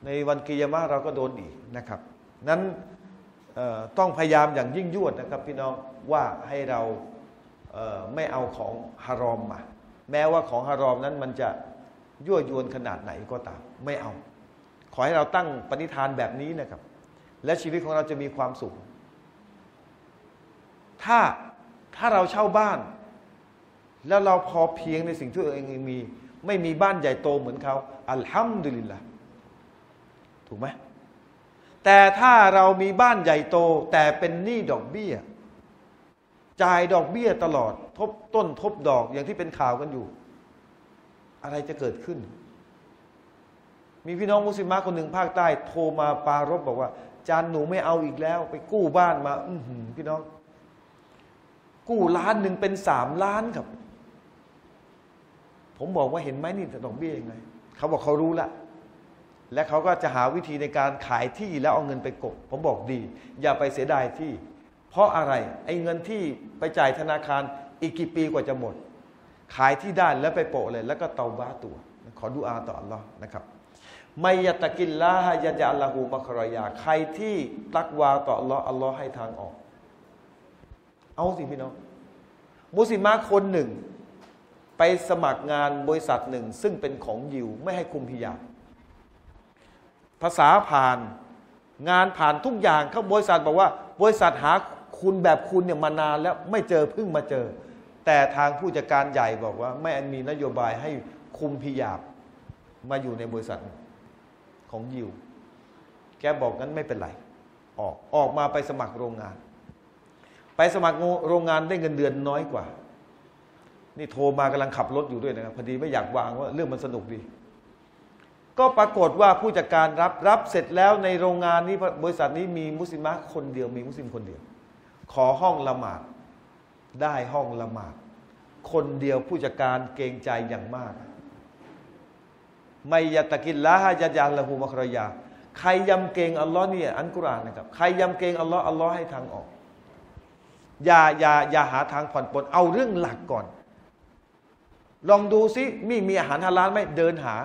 ในวันกิยามะฮ์เราก็โดนอีกนะครับนั้นต้องพยายามอย่างยิ่งยวดนะครับพี่น้องว่าให้เราไม่เอาของฮารอมมาแม้ว่าของฮารอมนั้นมันจะยั่วยวนขนาดไหนก็ตามไม่เอาขอให้เราตั้งปณิธานแบบนี้นะครับและชีวิตของเราจะมีความสุขถ้าเราเช่าบ้านแล้วเราพอเพียงในสิ่งที่ตัวเองมีไม่มีบ้านใหญ่โตเหมือนเขาอัลฮัมดุลิลละห์ถูกไหมแต่ถ้าเรามีบ้านใหญ่โตแต่เป็นหนี้ดอกเบี้ยจ่ายดอกเบี้ยตลอดทบต้นทบดอกอย่างที่เป็นข่าวกันอยู่อะไรจะเกิดขึ้นมีพี่น้องมุสลิมคนหนึ่งภาคใต้โทรมาปารภบอกว่า จานหนูไม่เอาอีกแล้วไปกู้บ้านมาพี่น้องกู้1,000,000เป็น3,000,000ครับผมบอกว่าเห็นไหมนี่ดอกเบี้ยยังไงเขาบอกเขารู้ละและเขาก็จะหาวิธีในการขายที่แล้วเอาเงินไปกบผมบอกดีอย่าไปเสียดายที่เพราะอะไรไอ้เงินที่ไปจ่ายธนาคารอีกกี่ปีกว่าจะหมดขายที่ได้แล้วไปโปะเลยแล้วก็เตาบ้าตัวขอดุอาต่ออัลลอฮ์นะครับไม่ยะตะกิลลาฮะยะญะอัลละฮูมะครอยาใครที่ตักวาต่ออัลลอฮ์อัลลอฮ์ให้ทางออกเอาสิพี่น้องมุสลิมะคนหนึ่งไปสมัครงานบริษัทหนึ่งซึ่งเป็นของยิวไม่ให้คุมฮิญาบภาษาผ่านงานผ่านทุกอย่างเขาบริษัทบอกว่าบริษัทหาคุณแบบคุณเนี่ยมานานแล้วไม่เจอเพิ่งมาเจอแต่ทางผู้จัดการใหญ่บอกว่าไม่มีนโยบายให้คุมฮิญาบมาอยู่ในบริษัทของยิวแกบอกงั้นไม่เป็นไรออกมาไปสมัครโรงงานไปสมัครโรงงานได้เงินเดือนน้อยกว่านี่โทรมากำลังขับรถอยู่ด้วยนะครับพอดีไม่อยากวางว่าเรื่องมันสนุกดีก็ปรากฏว่าผู้จัดการรับเสร็จแล้วในโรงงานนี้บริษัทนี้มีมุสลิมะคนเดียวมีมุสลิมคนเดียวขอห้องละหมาดได้ห้องละหมาดคนเดียวผู้จัดการเกรงใจอย่างมากไม่ยะตะกิลละฮะยะญะอัลละฮูมะครอยาใครยำเกรงอัลลอฮ์เนี่ยอัลกุรอานนะครับใครยำเกรงอัลลอฮ์อัลลอฮ์ให้ทางออกอย่าหาทางผ่อนปลนเอาเรื่องหลักก่อนลองดูซิมีอาหารฮาลาลไหมเดินหา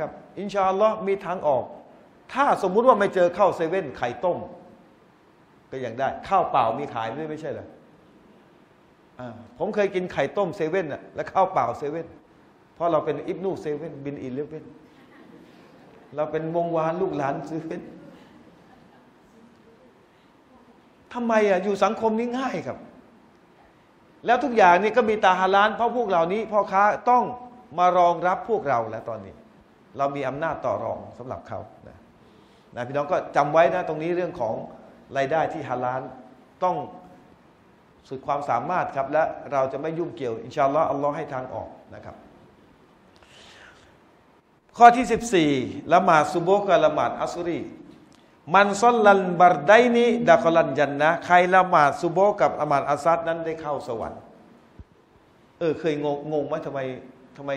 ครับอินชาอัลลอฮ์มีทางออกถ้าสมมุติว่าไม่เจอข้าวเซเว่นไข่ต้มก็ยังได้ข้าวเปล่ามีขายไม่ใช่เหรอผมเคยกินไข่ต้มเซเว่นน่ะและข้าวเปล่าเซเว่นเพราะเราเป็นอิบนูเซเว่นบินอิเลเว่นเราเป็นวงวานลูกหลานเซเว่นทำไมอยู่สังคมนี้ง่ายครับแล้วทุกอย่างนี่ก็มีตาฮาลาลเพราะพวกเหล่านี้พ่อค้าต้องมารองรับพวกเราแล้วตอนนี้เรามีอำนาจต่อรองสำหรับเขานะพี่น้องก็จำไว้นะตรงนี้เรื่องของรายได้ที่ฮาลาลต้องสุดความสามารถครับและเราจะไม่ยุ่งเกี่ยวอินชาอัลลอฮ์อัลลอฮ์ให้ทางออกนะครับข้อที่14ละหมาดซุบฮ์กับละหมาดอัสรีมันซอลลันบัรไดนีดะคอลันญันนะใครละหมาดซุบฮ์กับละหมาดอัสรนั้นได้เข้าสวรรค์เคยงงไหมทำไม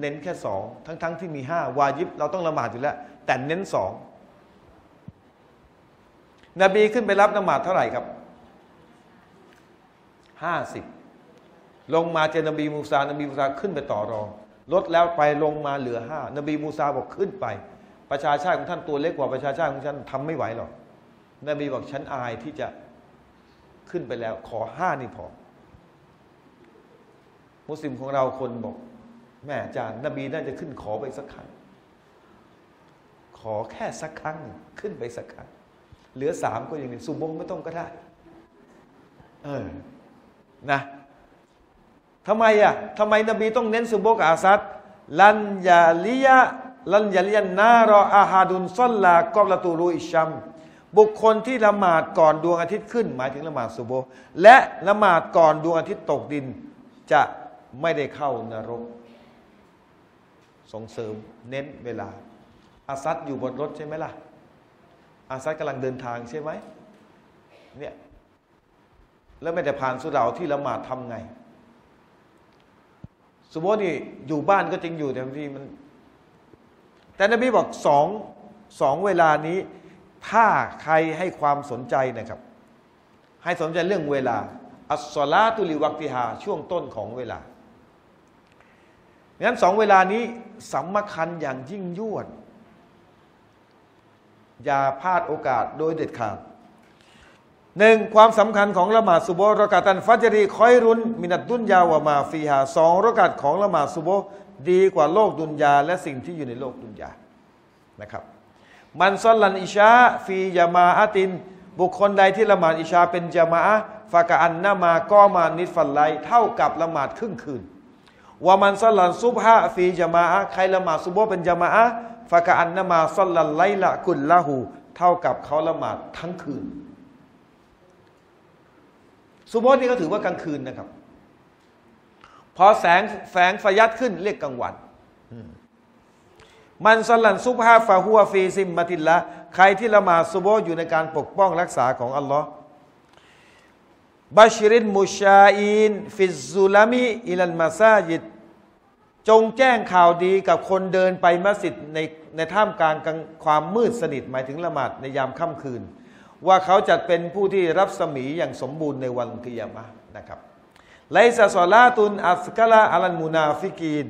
เน้นแค่2ทั้งที่มี5วาญิบเราต้องละหมาดอยู่แล้วแต่เน้น2นบีขึ้นไปรับละหมาดเท่าไหร่ครับ50ลงมาเจอนบีมูซานบีมูซาขึ้นไปต่อรองลดแล้วไปลงมาเหลือ5นบีมูซาบอกขึ้นไปประชาชาติของท่านตัวเล็กกว่าประชาชาติของฉันทำไม่ไหวหรอกนบีบอกฉันอายที่จะขึ้นไปแล้วขอ5นี่พอมุสลิมของเราคนบอกแม่อาจารย์นบีน่าจะขึ้นขอไปสักครั้งขอแค่สักครั้งขึ้นไปสักครั้งเหลือ3ก็ยังซุบฮ์ไม่ต้องก็ได้นะทำไมนบีต้องเน้นซุบฮ์กับอาซัดลันยาลิยันนาโรอาฮาดุนซอนลากอบละตูรูอิชัมบุคคลที่ละหมาดก่อนดวงอาทิตย์ขึ้นหมายถึงละหมาดซุบฮ์และละหมาดก่อนดวงอาทิตย์ตกดินจะไม่ได้เข้านรกส่งเสริมเน้นเวลาอาซัดอยู่บนรถใช่ไหมล่ะอาซัดกำลังเดินทางใช่ไหมเนี่ยแล้วไม่ได้ผ่านสุเหร่าที่ละหมาดทำไงซุบฮ์นี่อยู่บ้านก็จริงอยู่แต่บางทีมันแต่นบีบอกสองเวลานี้ถ้าใครให้ความสนใจนะครับให้สนใจเรื่องเวลาอัสซอลาตุลิวักติฮาช่วงต้นของเวลางั้น2เวลานี้สำคัญอย่างยิ่งยวดอย่าพลาดโอกาสโดยเด็ดขาด1ความสำคัญของละหมาดซุบฮ์รอกาตันฟัจรีคอยรุนมินัดดุนยาวะมาฟีฮา2รอกาตของละหมาดซุบฮ์ดีกว่าโลกดุนยาและสิ่งที่อยู่ในโลกดุนยานะครับมันซอลลันอิชาฟียามาอะตินบุคคลใดที่ละหมาดอิชาเป็นญะมาอะฮ์ฟะกะอันนะมาก็มานิดฟันไลเท่ากับละหมาดครึ่งคืนวะมันซอลลันซุบฮะฟีญะมาอะฮ์ใครละหมาดซุบฮ์เป็นญะมาอะฮ์ฟะกะอันนะมาซอลลัลไลละกุลละหูเท่ากับเขาละหมาดทั้งคืนซุบฮ์นี่ก็ถือว่ากลางคืนนะครับพอแสงแฝงฟยัดขึ้นเรียกกลางวัน มันสลันซุบฮาฟะฮัวฟีซิมมะติลละใครที่ละหมาดซุบฮ์อยู่ในการปกป้องรักษาของอัลลอฮ์บัชรินมุชาอินฟิซซุลามิอิลันมัสยิดจงแจ้งข่าวดีกับคนเดินไปมัสยิดในท่ามกลางความมืดสนิทหมายถึงละหมาดในยามค่ำคืนว่าเขาจะเป็นผู้ที่รับสมีอย่างสมบูรณ์ในวันกิยามะห์นะครับไลซาซอลาตุนอัสกะลาอัลันมุนาฟิกีน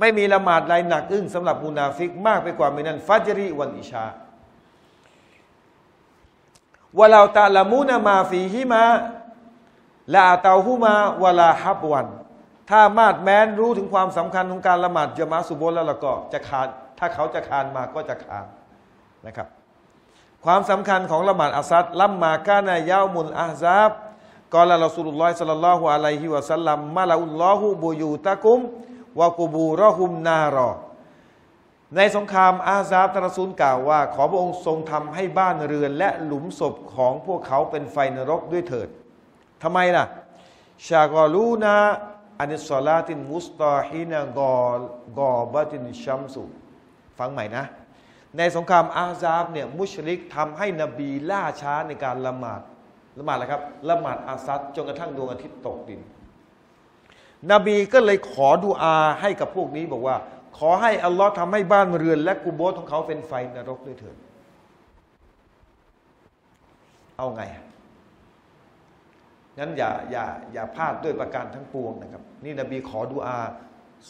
ไม่มีละหมาดรายหนักอึ้งสำหรับมุนาฟิกมากไปกว่ามินันฟัจริวันอิชาวะลาตะละมูนามาฟีฮิมาละอาตาฮูมาวะลาฮับวันถ้ามาดแม้นรู้ถึงความสำคัญของการละหมาดญะมาอะห์ซุบฮ์แล้วก็จะคานถ้าเขาจะคานมาก็จะคานนะครับความสำคัญของละหมาดอัสรลัมมากานายาวมุลอาซาบกอลาละซุลุลลอฮิศ็อลลัลลอฮุอะลัยฮิวะซัลลัมมะลาอุลลอฮุบุยูตะกุมวะกูบูรอฮุมนารอในสงครามอาซาบตรัสูลกล่าวว่าขอพระองค์ทรงทำให้บ้านเรือนและหลุมศพของพวกเขาเป็นไฟนรกด้วยเถิดทำไมล่ะชากอลูนาอันิศอลาตินมุสตอฮินกอบะตินชัมสุฟังใหม่นะในสงครามอาซาบเนี่ยมุชริกทำให้นบีล่าช้าในการละหมาดอะไรครับละหมาดอาซัดจนกระทั่งดวงอาทิตย์ตกดินนบีก็เลยขอดุอาให้กับพวกนี้บอกว่าขอให้อัลลอฮ์ทำให้บ้านเรือนและกุโบร์ของเขาเป็นไฟนรกด้วยเถิดเอาไงงั้นอย่าพลาดด้วยประการทั้งปวงนะครับนี่นบีขอดุอา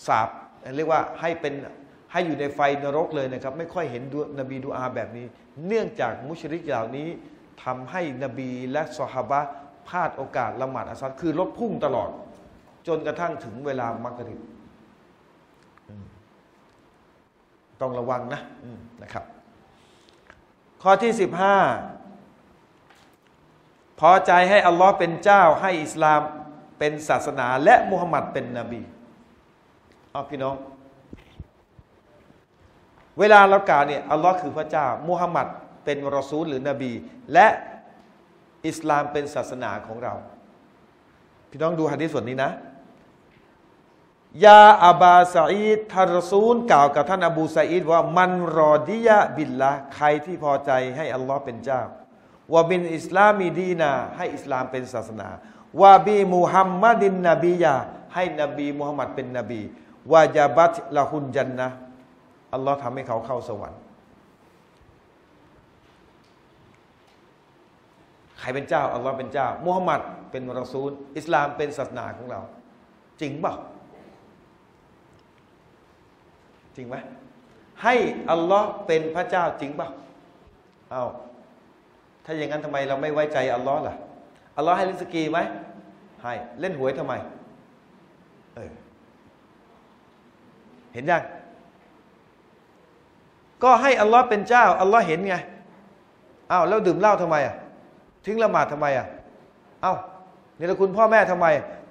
สาบเรียกว่าให้อยู่ในไฟนรกเลยนะครับไม่ค่อยเห็นนบีดุอาแบบนี้เนื่องจากมุชริกเหล่านี้ทำให้นบีและซอฮาบะห์พลาดโอกาสละหมาดอาซัดคือลดพุ่งตลอดจนกระทั่งถึงเวลามักริบต้องระวังนะนะครับข้อที่15พอใจให้อัลลอฮ์เป็นเจ้าให้อิสลามเป็นศาสนาและมุฮัมมัดเป็นนบีเอาพี่น้องเวลาเรากล่าวเนี่ยอัลลอฮ์คือพระเจ้ามุฮัมมัดเป็นรอซูลหรือนบีและอิสลามเป็นศาสนาของเราพี่น้องดูหะดีษส่วนนี้นะยาอับบาซะอีดท่านรอซูลกล่าวกับท่านอบูซะอีดว่ามันรอดิยะบิลละใครที่พอใจให้อัลลอฮ์เป็นเจ้าวะบินอิสลามีดีนาให้อิสลามเป็นศาสนาวะบีมุฮัมมัดินนบียะให้นบีมุฮัมมัดเป็นนบีวะยะบัตละฮุนจันนะอัลลอฮ์ทำให้เขาเข้าสวรรค์ใครเป็นเจ้าอัลลอฮ์เป็นเจ้ามุฮัมมัดเป็นรอซูลอิสลามเป็นศาสนาของเราจริงเปล่าจริงไหมให้อัลลอฮ์เป็นพระเจ้าจริงเปล่าเอาถ้าอย่างนั้นทำไมเราไม่ไว้ใจอัลลอฮ์ล่ะอัลลอฮ์ให้ริสกีไหมให้เล่นหวยทำไมเห็นยังก็ให้อัลลอฮ์เป็นเจ้าอัลลอฮ์เห็นไงเอาแล้วดื่มเหล้าทำไมอ่ะทิ้งละหมาดทำไมอ่ะเอ้าเนรคุณพ่อแม่ทำไม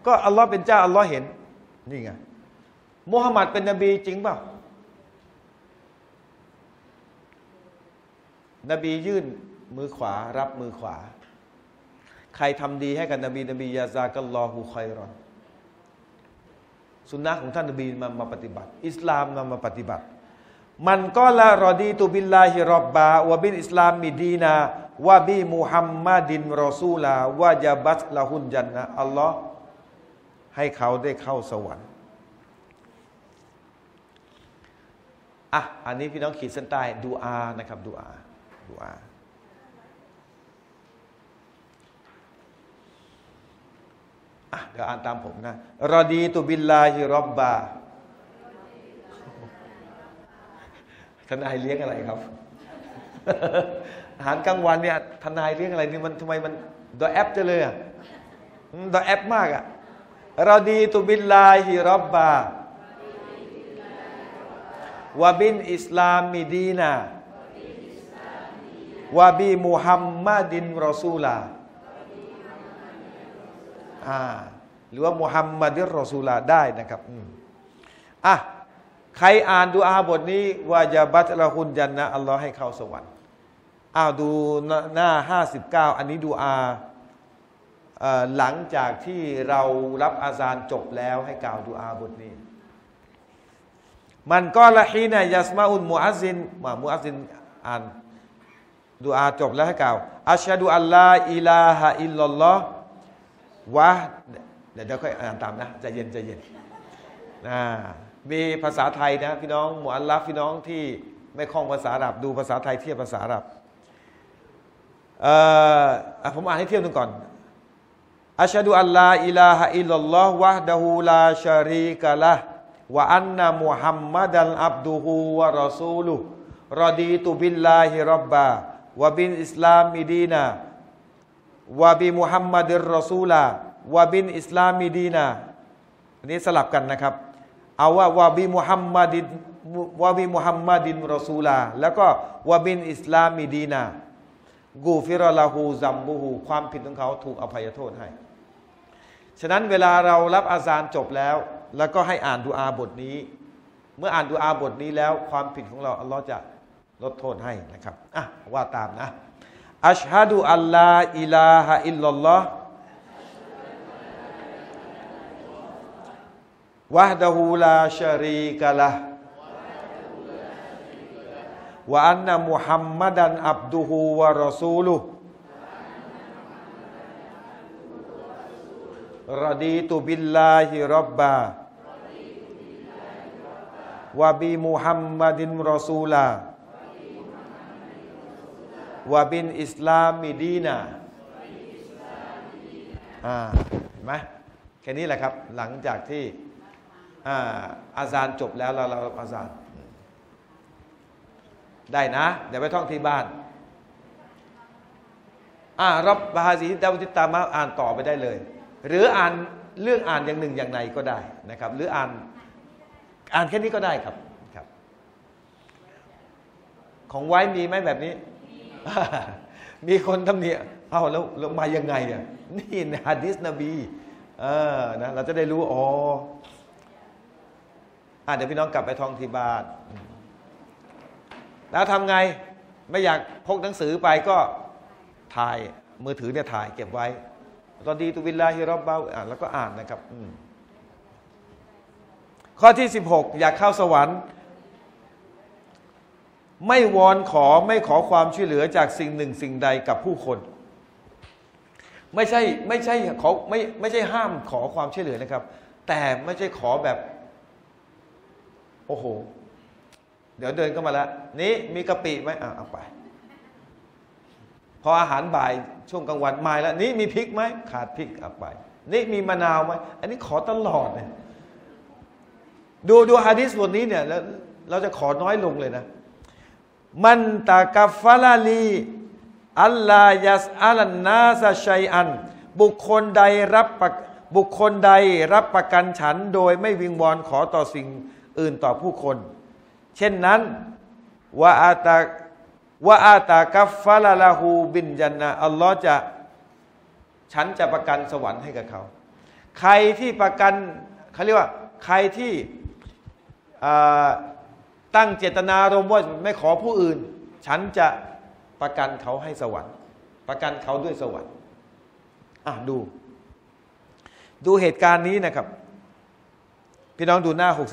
ก็อัลลอฮ์เป็นเจ้าอัลลอฮ์เห็นนี่ไงมุฮัมมัดเป็นนบีจริงเปล่านบียื่นมือขวารับมือขวาใครทำดีให้กับนบีนบียาซากัลลอฮุคอยรอนสุนนะของท่านนบีมาปฏิบัติอิสลามมาปฏิบัติมันก็ละรอดีตุบิลลาฮิร็อบบาวะบินอิสลามมิดีนาวะบีมุฮัมมัดินรอซูลาวะยะบัตละฮุนจันนะอัลลอฮ์ให้เขาได้เข้าสวรรค์อ่ะอันนี้พี่น้องขีดเส้นใต้ดูอานะครับดูอาอ่ะเดี๋ยวอ่านตามผมนะรอดีตุบิลลาฮิร็อบบาทนายเลี้ยงอะไรครับ อาหารกลางวันเนี่ยทนายเลี้ยงอะไรนี่มันทำไมมันดอแอปจะเลยอ่ะดอแอปมากอ่ะเราดีตุบิลลาฮิร็อบบาวะบินอิสลามมิดีนาวะบีมุฮัมมัดินรอซูลาหรือว่ามุฮัมมัดินรอซูลาได้นะครับอ่ะใครอ่านดูอาบทนี้วะยะบัตละฮุนจันนะอัลลอฮ์ให้เข้าสวรรค์อ้าวดูหน้า59อันนี้ดูอาหลังจากที่เรารับอาซานจบแล้วให้กล่าวดูอาบทนี้ มันก็ละฮีนะยัสมาอุนมุอัซซินอ่านดูอาจบแล้วให้กล่าวอัชฮะดูอัลลาอิลาฮะอิลลัลลอฮวะเดี๋ยวค่อยอ่านตามนะใจเย็นมีภาษาไทยนะพี่น้องมุอัลลัฟพี่น้องที่ไม่คล่องภาษาอาหรับดูภาษาไทยเทียบภาษาอาหรับผมอ่านให้เทียบดูก่อนอัชฮะดูอัลลาอิลาฮะอิลลัลลอฮวะดะฮูลาชะรีกะละห์วะอันนะมุฮัมมัดันอับดุฮูวะรอซูลุรอดีตุบิลลาฮิร็อบบาวะบินอิสลามิดีนาวะบิมุฮัมมัดิรรอซูลาวะบินอิสลามิดีนาอันนี้สลับกันนะครับเอาว่าวะบิมุฮัมมัดินรอซูลาแล้วก็วะบินอิสลามิดีนากูฟิรอลาฮูซัมบูฮูความผิดของเขาถูกอภัยโทษให้ฉะนั้นเวลาเรารับอาซานจบแล้วแล้วก็ให้อ่านดุอาบทนี้เมื่ออ่านดุอาบทนี้แล้วความผิดของเราอัลลอฮ์จะลดโทษให้นะครับว่าตามนะอัชฮะดูอัลลาอิลาฮะอิลลัลลอฮ์วะฮ์ดะฮูลาชะรีกะละห์วะอันนะมุฮัมมัดันอับดุฮูวะรอซูลุห์รดีตุบิลลาฮิร็อบบาวะบิมุฮัมมัดินรอซูลาวะบินอิสลามิดีนาเห็นไหมแค่นี้แหละครับหลังจากที่อาซานจบแล้วเราอาซานได้นะเดี๋ยวไปท่องที่บ้านรับบาฮาซีดาวติตามะอ่านต่อไปได้เลยหรืออ่านเรื่องอ่านอย่างหนึ่งอย่างใดก็ได้นะครับหรืออ่านแค่นี้ก็ได้ครับของไว้มีไหมแบบนี้ มีคนทำเนี่ยเอาแล้วลงมายังไงเนี่ยนี่หะดีษนบีนะเราจะได้รู้เดี๋ยวพี่น้องกลับไปท่องที่บ้านแล้วทำไงไม่อยากพกหนังสือไปก็ถ่ายมือถือเนี่ยถ่ายเก็บไว้รอดีตุบิลลาฮิร็อบบาวแล้วก็อ่านนะครับข้อที่16อยากเข้าสวรรค์ไม่วอนขอไม่ขอความช่วยเหลือจากสิ่งหนึ่งสิ่งใดกับผู้คนไม่ใช่ขอไม่ใช่ห้ามขอความช่วยเหลือนะครับแต่ไม่ใช่ขอแบบโอ้โหเดี๋ยวเดินเข้ามาแล้วนี่มีกะปิไหมเอาไปพออาหารบ่ายช่วงกลางวันมาแล้วนี่มีพริกไหมขาดพริกเอาไปนี่มีมะนาวไหมอันนี้ขอตลอดเนี่ยดูหะดีษบทนี้เนี่ยแล้วเราจะขอน้อยลงเลยนะมันตะกัฟฟะลาลีอัลลายัสอัลนาซะชัยอันบุคคลใดรับประกันฉันโดยไม่วิงวอนขอต่อสิ่งอื่นต่อผู้คนเช่นนั้นวะอาตากัฟฟะลาลาฮูบินญันนะห์อัลลอฮ์ฉันจะประกันสวรรค์ให้กับเขาใครที่ประกันเขาเรียกว่าใครที่ตั้งเจตนารมณ์ว่าไม่ขอผู้อื่นฉันจะประกันเขาให้สวรรค์ประกันเขาด้วยสวรรค์ดูเหตุการณ์นี้นะครับพี่น้องดูหน้า62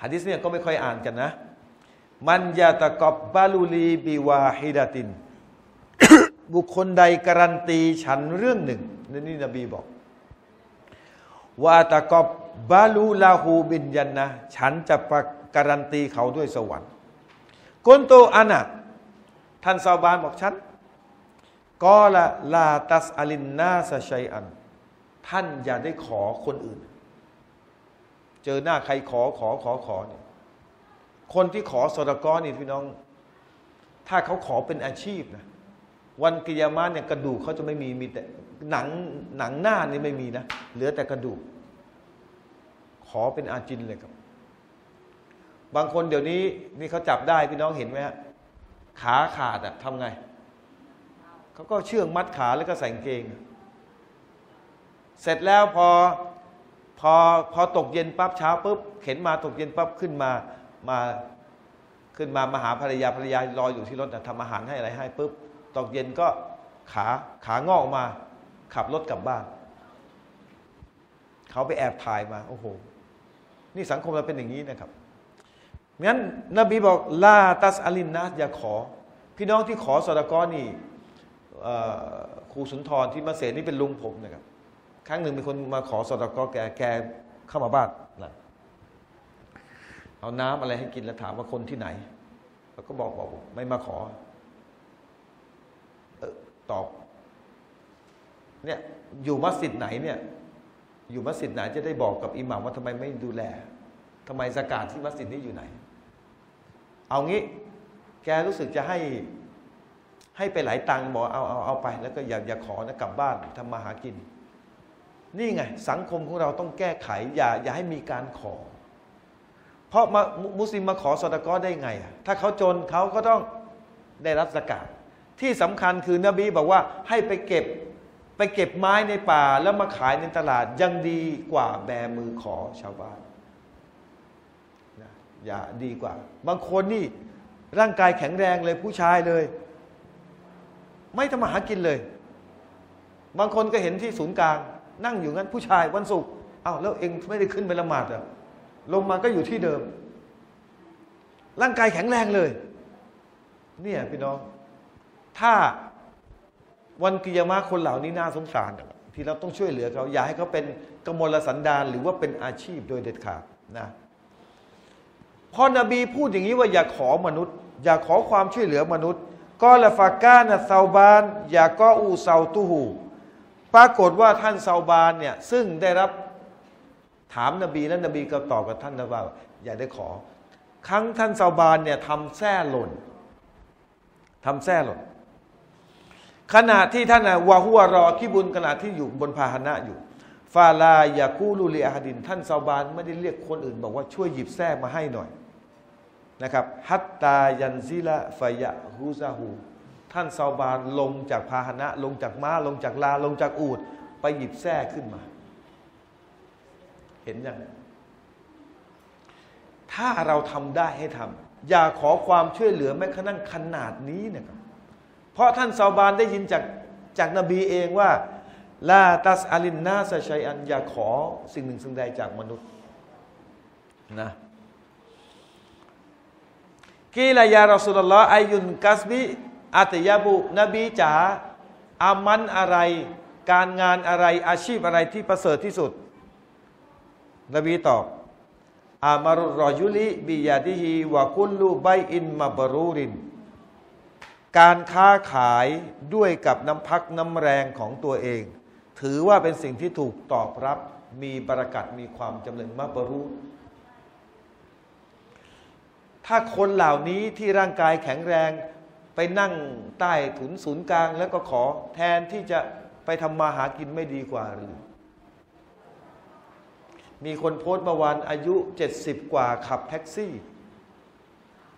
หะดีษเนี่ยก็ไม่ค่อยอ่านกันนะมันยะตะกับบาลูลีบิวาฮิดะติน บุคคลใดการันตีฉันเรื่องหนึ่งนี่นบีบอกว่าตะกอบบาลูลาหูบินยันนะฉันจะประการันตีเขาด้วยสวรรค์กุนตูอานะท่านซาบานบอกฉันกอละลาตัสอลินนาซะชัยอันท่านอย่าได้ขอคนอื่นเจอหน้าใครขอเนี่ยคนที่ขอซอดะกอนี่พี่น้องถ้าเขาขอเป็นอาชีพนะวันกิยามะห์เนี่ยกระดูกเขาจะไม่มีแต่หนังหน้านี่ไม่มีนะเหลือแต่กระดูกขอเป็นอาจินเลยครับบางคนเดี๋ยวนี้นี่เขาจับได้พี่น้องเห็นไหมฮะขาขาดอะทำไงเขาก็เชือกมัดขาแล้วก็ใส่กางเกงเสร็จแล้วพอตกเย็นปั๊บเช้าปุ๊บเข็นมาตกเย็นปั๊บขึ้นมาหาภรรยาลอยอยู่ที่รถทำอาหารให้อะไรให้ปุ๊บตกเย็นก็ขางอกออกมาขับรถกลับบ้าน เขาไปแอบถ่ายมาโอ้โหนี่สังคมเราเป็นอย่างนี้นะครับงั้นนบีบอกลาตัสอลินนัสอย่าขอพี่น้องที่ขอซะดะกอนี่ครูสุนทรที่มาเสดนี่เป็นลุงผมนะครับครั้งหนึ่งมีคนมาขอซะดะกอแกเข้ามาบ้านนะเอาน้ำอะไรให้กินแล้วถามว่าคนที่ไหนแล้วก็บอกไม่มาขอตอบเนี่ยอยู่มัสยิดไหนเนี่ยอยู่มัสยิดไหนจะได้บอกกับอิหม่ามว่าทำไมไม่ดูแลทำไมซะกาตที่มัสยิดนี้อยู่ไหนเอางี้แกรู้สึกจะให้ไปหลายตังค์บอกเอาไปแล้วก็อย่าขอนะกลับบ้านทำมาหากินนี่ไงสังคมของเราต้องแก้ไขอย่าให้มีการขอเพราะมุสลิมมาขอซะดะกอได้ไงถ้าเขาจนเขาก็ต้องได้รับซะกาตที่สำคัญคือนบีบอกว่าให้ไปเก็บไม้ในป่าแล้วมาขายในตลาดยังดีกว่าแบมือขอชาวบ้านนะอย่าดีกว่าบางคนนี่ร่างกายแข็งแรงเลยผู้ชายเลยไม่ทำมาหากินเลยบางคนก็เห็นที่ศูนย์กลางนั่งอยู่งั้นผู้ชายวันศุกร์อ้าวแล้วเองไม่ได้ขึ้นไปละหมาดเหรอลงมาก็อยู่ที่เดิมร่างกายแข็งแรงเลยเนี่ยพี่น้องถ้าวันกิยามะห์คนเหล่านี้น่าสงสารที่เราต้องช่วยเหลือเขาอย่าให้เขาเป็นกมลสันดานหรือว่าเป็นอาชีพโดยเด็ดขาดนะพอนบีพูดอย่างนี้ว่าอย่าขอมนุษย์อย่าขอความช่วยเหลือมนุษย์ก็ละฟากานะเซาบานอย่าก็อูเซาตูหูปรากฏว่าท่านเซาบานเนี่ยซึ่งได้รับถามนบีและนบีก็ตอบกับท่านนะว่าอย่าได้ขอครั้งท่านเซาบานเนี่ยทำแส้หล่นขณะที่ท่านวะฮัวรอที่บุญขณะที่อยู่บนพาหนะอยู่ฟาลายากูลูลีอาดินท่านซาบานไม่ได้เรียกคนอื่นบอกว่าช่วยหยิบแส้มาให้หน่อยนะครับฮัตตายันซิละฟายะฮูซาฮูท่านซาบานลงจากพาหนะลงจากม้าลงจากลาลงจากอูฐไปหยิบแส้ขึ้นมาเห็นยังถ้าเราทำได้ให้ทำอย่าขอความช่วยเหลือแม้กระทั่งขนาดนี้นะครับเพราะท่านซาบานได้ยินจากนบีเองว่าลาตัสอลินนาสชัยอันอย่าขอสิ่งหนึ่งสิ่งใดจากมนุษย์นะกีลายารอซูลุลลอฮ์อายุนกัสบิอัตยาบุนบีจ๋าอามันอะไรการงานอะไรอาชีพอะไรที่ประเสริฐที่สุดนบีตอบอามารุรอยุลิบิยาดิฮิวะคุลลูไบอินมับรูรินการค้าขายด้วยกับน้ำพักน้ำแรงของตัวเองถือว่าเป็นสิ่งที่ถูกตอบรับมีบารกัตมีความจำเริญมักบารูถ้าคนเหล่านี้ที่ร่างกายแข็งแรงไปนั่งใต้ถุนศูนย์กลางแล้วก็ขอแทนที่จะไปทำมาหากินไม่ดีกว่าหรือมีคนโพสต์เมื่อวานอายุ70กว่าขับแท็กซี่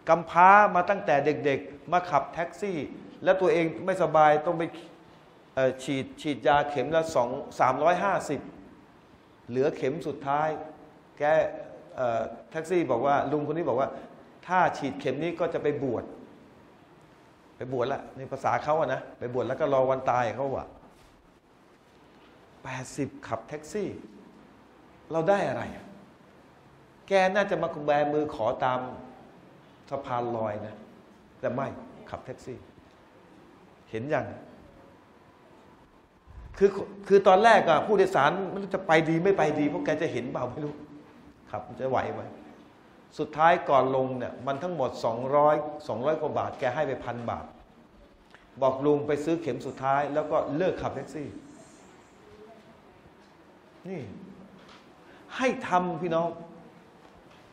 กำพร้ามาตั้งแต่เด็กๆมาขับแท็กซี่และตัวเองไม่สบายต้องไปฉีดยาเข็มละ250 เหลือเข็มสุดท้ายแกแท็กซี่บอกว่าลุงคนนี้บอกว่าถ้าฉีดเข็มนี้ก็จะไปบวชละในภาษาเขาอะนะไปบวชแล้วก็รอวันตายเขาว่า80ขับแท็กซี่เราได้อะไรแกน่าจะมาแบมือขอตามสะพานลอยนะแต่ไม่ขับแท็กซี่เห็นยังคือตอนแรกอะผู้โดยสารไม่รู้จะไปดีไม่ไปดีเพราะแกจะเห็นเปล่าไม่รู้ขับจะไหวไหมสุดท้ายก่อนลงเนี่ยมันทั้งหมด200กว่าบาทแกให้ไป1,000 บาทบอกลุงไปซื้อเข็มสุดท้ายแล้วก็เลิกขับแท็กซี่นี่ให้ทำพี่น้อง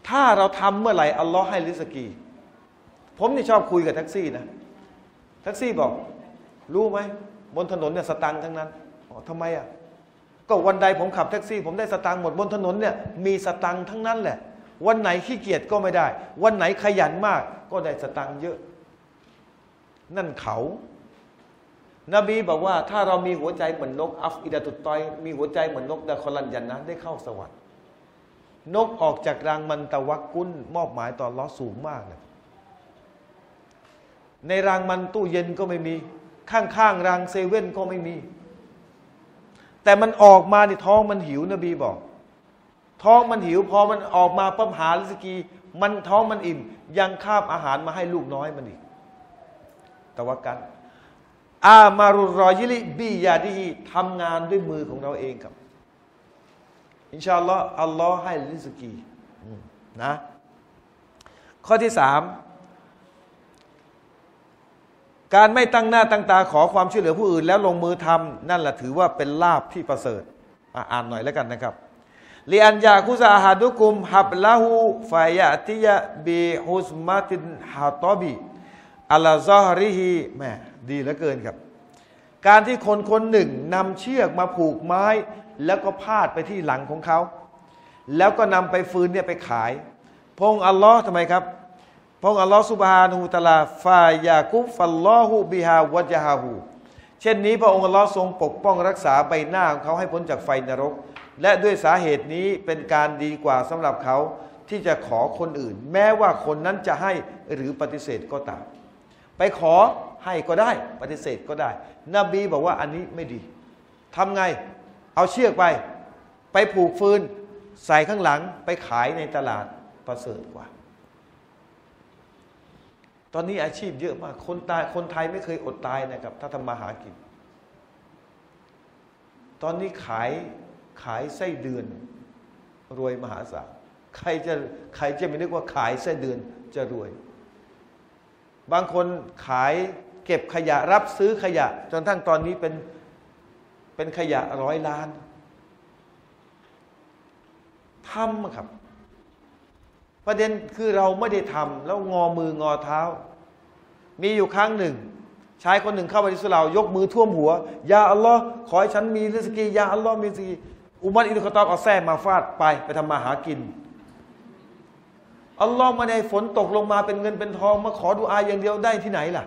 ถ้าเราทำเมื่อไหร่อัลลอฮ์ให้ริสกีผมนี่ชอบคุยกับแท็กซี่นะแท็กซี่บอกรู้ไหมบนถนนเนี่ยสตังค์ทั้งนั้นอ๋อทำไมอ่ะก็วันใดผมขับแท็กซี่ผมได้สตังค์หมดบนถนนเนี่ยมีสตังค์ทั้งนั้นแหละวันไหนขี้เกียจก็ไม่ได้วันไหนขยันมากก็ได้สตังค์เยอะนั่นเขานบีบอกว่าถ้าเรามีหัวใจเหมือนนกอัฟอิดะตุตตอยมีหัวใจเหมือนนกดะคอลันยันนะได้เข้าสวรรค์นกออกจากรังมันตะวักกุลมอบหมายต่ออัลเลาะห์สูงมากนะในรังมันตู้เย็นก็ไม่มีข้างๆรังเซเว่นก็ไม่มีแต่มันออกมาในท้องมันหิวนบีบอก ท้องมันหิวพอมันออกมาปั๊มหาริสกีมันท้องมันอิ่มยังคาบอาหารมาให้ลูกน้อยมันอีกตะวักกัลอามารุรอยิลิบิยาดีทำงานด้วยมือของเราเองครับอินชาอัลลอฮ์อัลลอฮ์ให้ริสกีนะข้อที่สามการไม่ตั้งหน้าตั้งตาขอความช่วยเหลือผู้อื่นแล้วลงมือทำนั่นแหละถือว่าเป็นลาภที่ประเสริฐอ่านหน่อยแล้วกันนะครับลิอันยาคุซาฮาดุกุมฮับละหูฟายะติยะบิฮุสมาตินฮาตอบีอัลลอฮ์ริฮีแม่ดีเหลือเกินครับการที่คนคนหนึ่งนำเชือกมาผูกไม้แล้วก็พาดไปที่หลังของเขาแล้วก็นำไปฟืนเนี่ยไปขายพระองค์อัลลอฮ์ทำไมครับพระองค์อัลลอฮ์ซุบฮานะฮูวะตะอาลาฟายากุฟัลลอฮูบิฮาวะญะฮาฮูเช่นนี้พระองค์อัลลอฮ์ทรงปกป้องรักษาใบหน้าของเขาให้พ้นจากไฟนรกและด้วยสาเหตุนี้เป็นการดีกว่าสำหรับเขาที่จะขอคนอื่นแม้ว่าคนนั้นจะให้หรือปฏิเสธก็ตามไปขอให้ก็ได้ปฏิเสธก็ได้นบีบอกว่าอันนี้ไม่ดีทำไงเอาเชือกไปผูกฟืนใส่ข้างหลังไปขายในตลาดประเสริฐกว่าตอนนี้อาชีพเยอะมากคนไทยไม่เคยอดตายนะครับถ้าทำมาหากินตอนนี้ขายไส้เดือนรวยมหาศาลใครจะไม่นึกว่าขายไส้เดือนจะรวยบางคนขายเก็บขยะรับซื้อขยะจนทั้งตอนนี้เป็นขยะ100 ล้านทำครับประเด็นคือเราไม่ได้ทำแล้วงอมืองอเท้ามีอยู่ครั้งหนึ่งชายคนหนึ่งเข้าไปที่สุเหร่ายกมือท่วมหัวยาอัลลอฮ์ขอให้ฉันมีริสกียาอัลลอฮ์มีริสกีอุมัรอิบนุคอฏฏอบเอาแส้มาฟาดไปทำมาหากินอัลลอฮ์มาในฝนตกลงมาเป็นเงินเป็นทองมาขอดุอาอย่างเดียวได้ที่ไหนล่ะ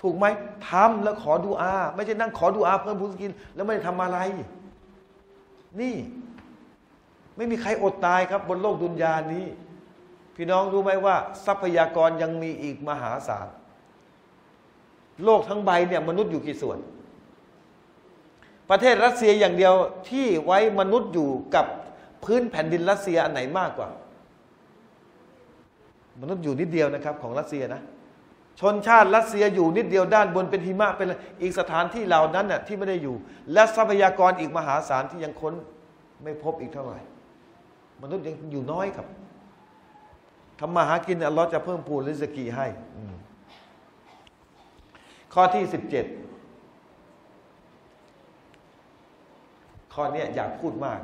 ถูกไหมทำแล้วขอดุอาไม่ใช่นั่งขอดุอาเพิ่มบุญกินแล้วไม่ได้ทำอะไรนี่ไม่มีใครอดตายครับบนโลกดุนยานี้พี่น้องรู้ไหมว่าทรัพยากรยังมีอีกมหาศาลโลกทั้งใบเนี่ยมนุษย์อยู่กี่ส่วนประเทศรัสเซียอย่างเดียวที่ไว้มนุษย์อยู่กับพื้นแผ่นดินรัสเซียอันไหนมากกว่ามนุษย์อยู่นิดเดียวนะครับของรัสเซียนะชนชาติรัสเซียอยู่นิดเดียวด้านบนเป็นหิมะเป็นอีกสถานที่เหล่านั้นน่ะที่ไม่ได้อยู่และทรัพยากรอีกมหาศาลที่ยังค้นไม่พบอีกเท่าไหร่มนุษย์ยังอยู่น้อยครับทำมาหากินอัลลอฮ์จะเพิ่มพูนริสกีให้ข้อที่17ข้อนี้อยากพูดมาก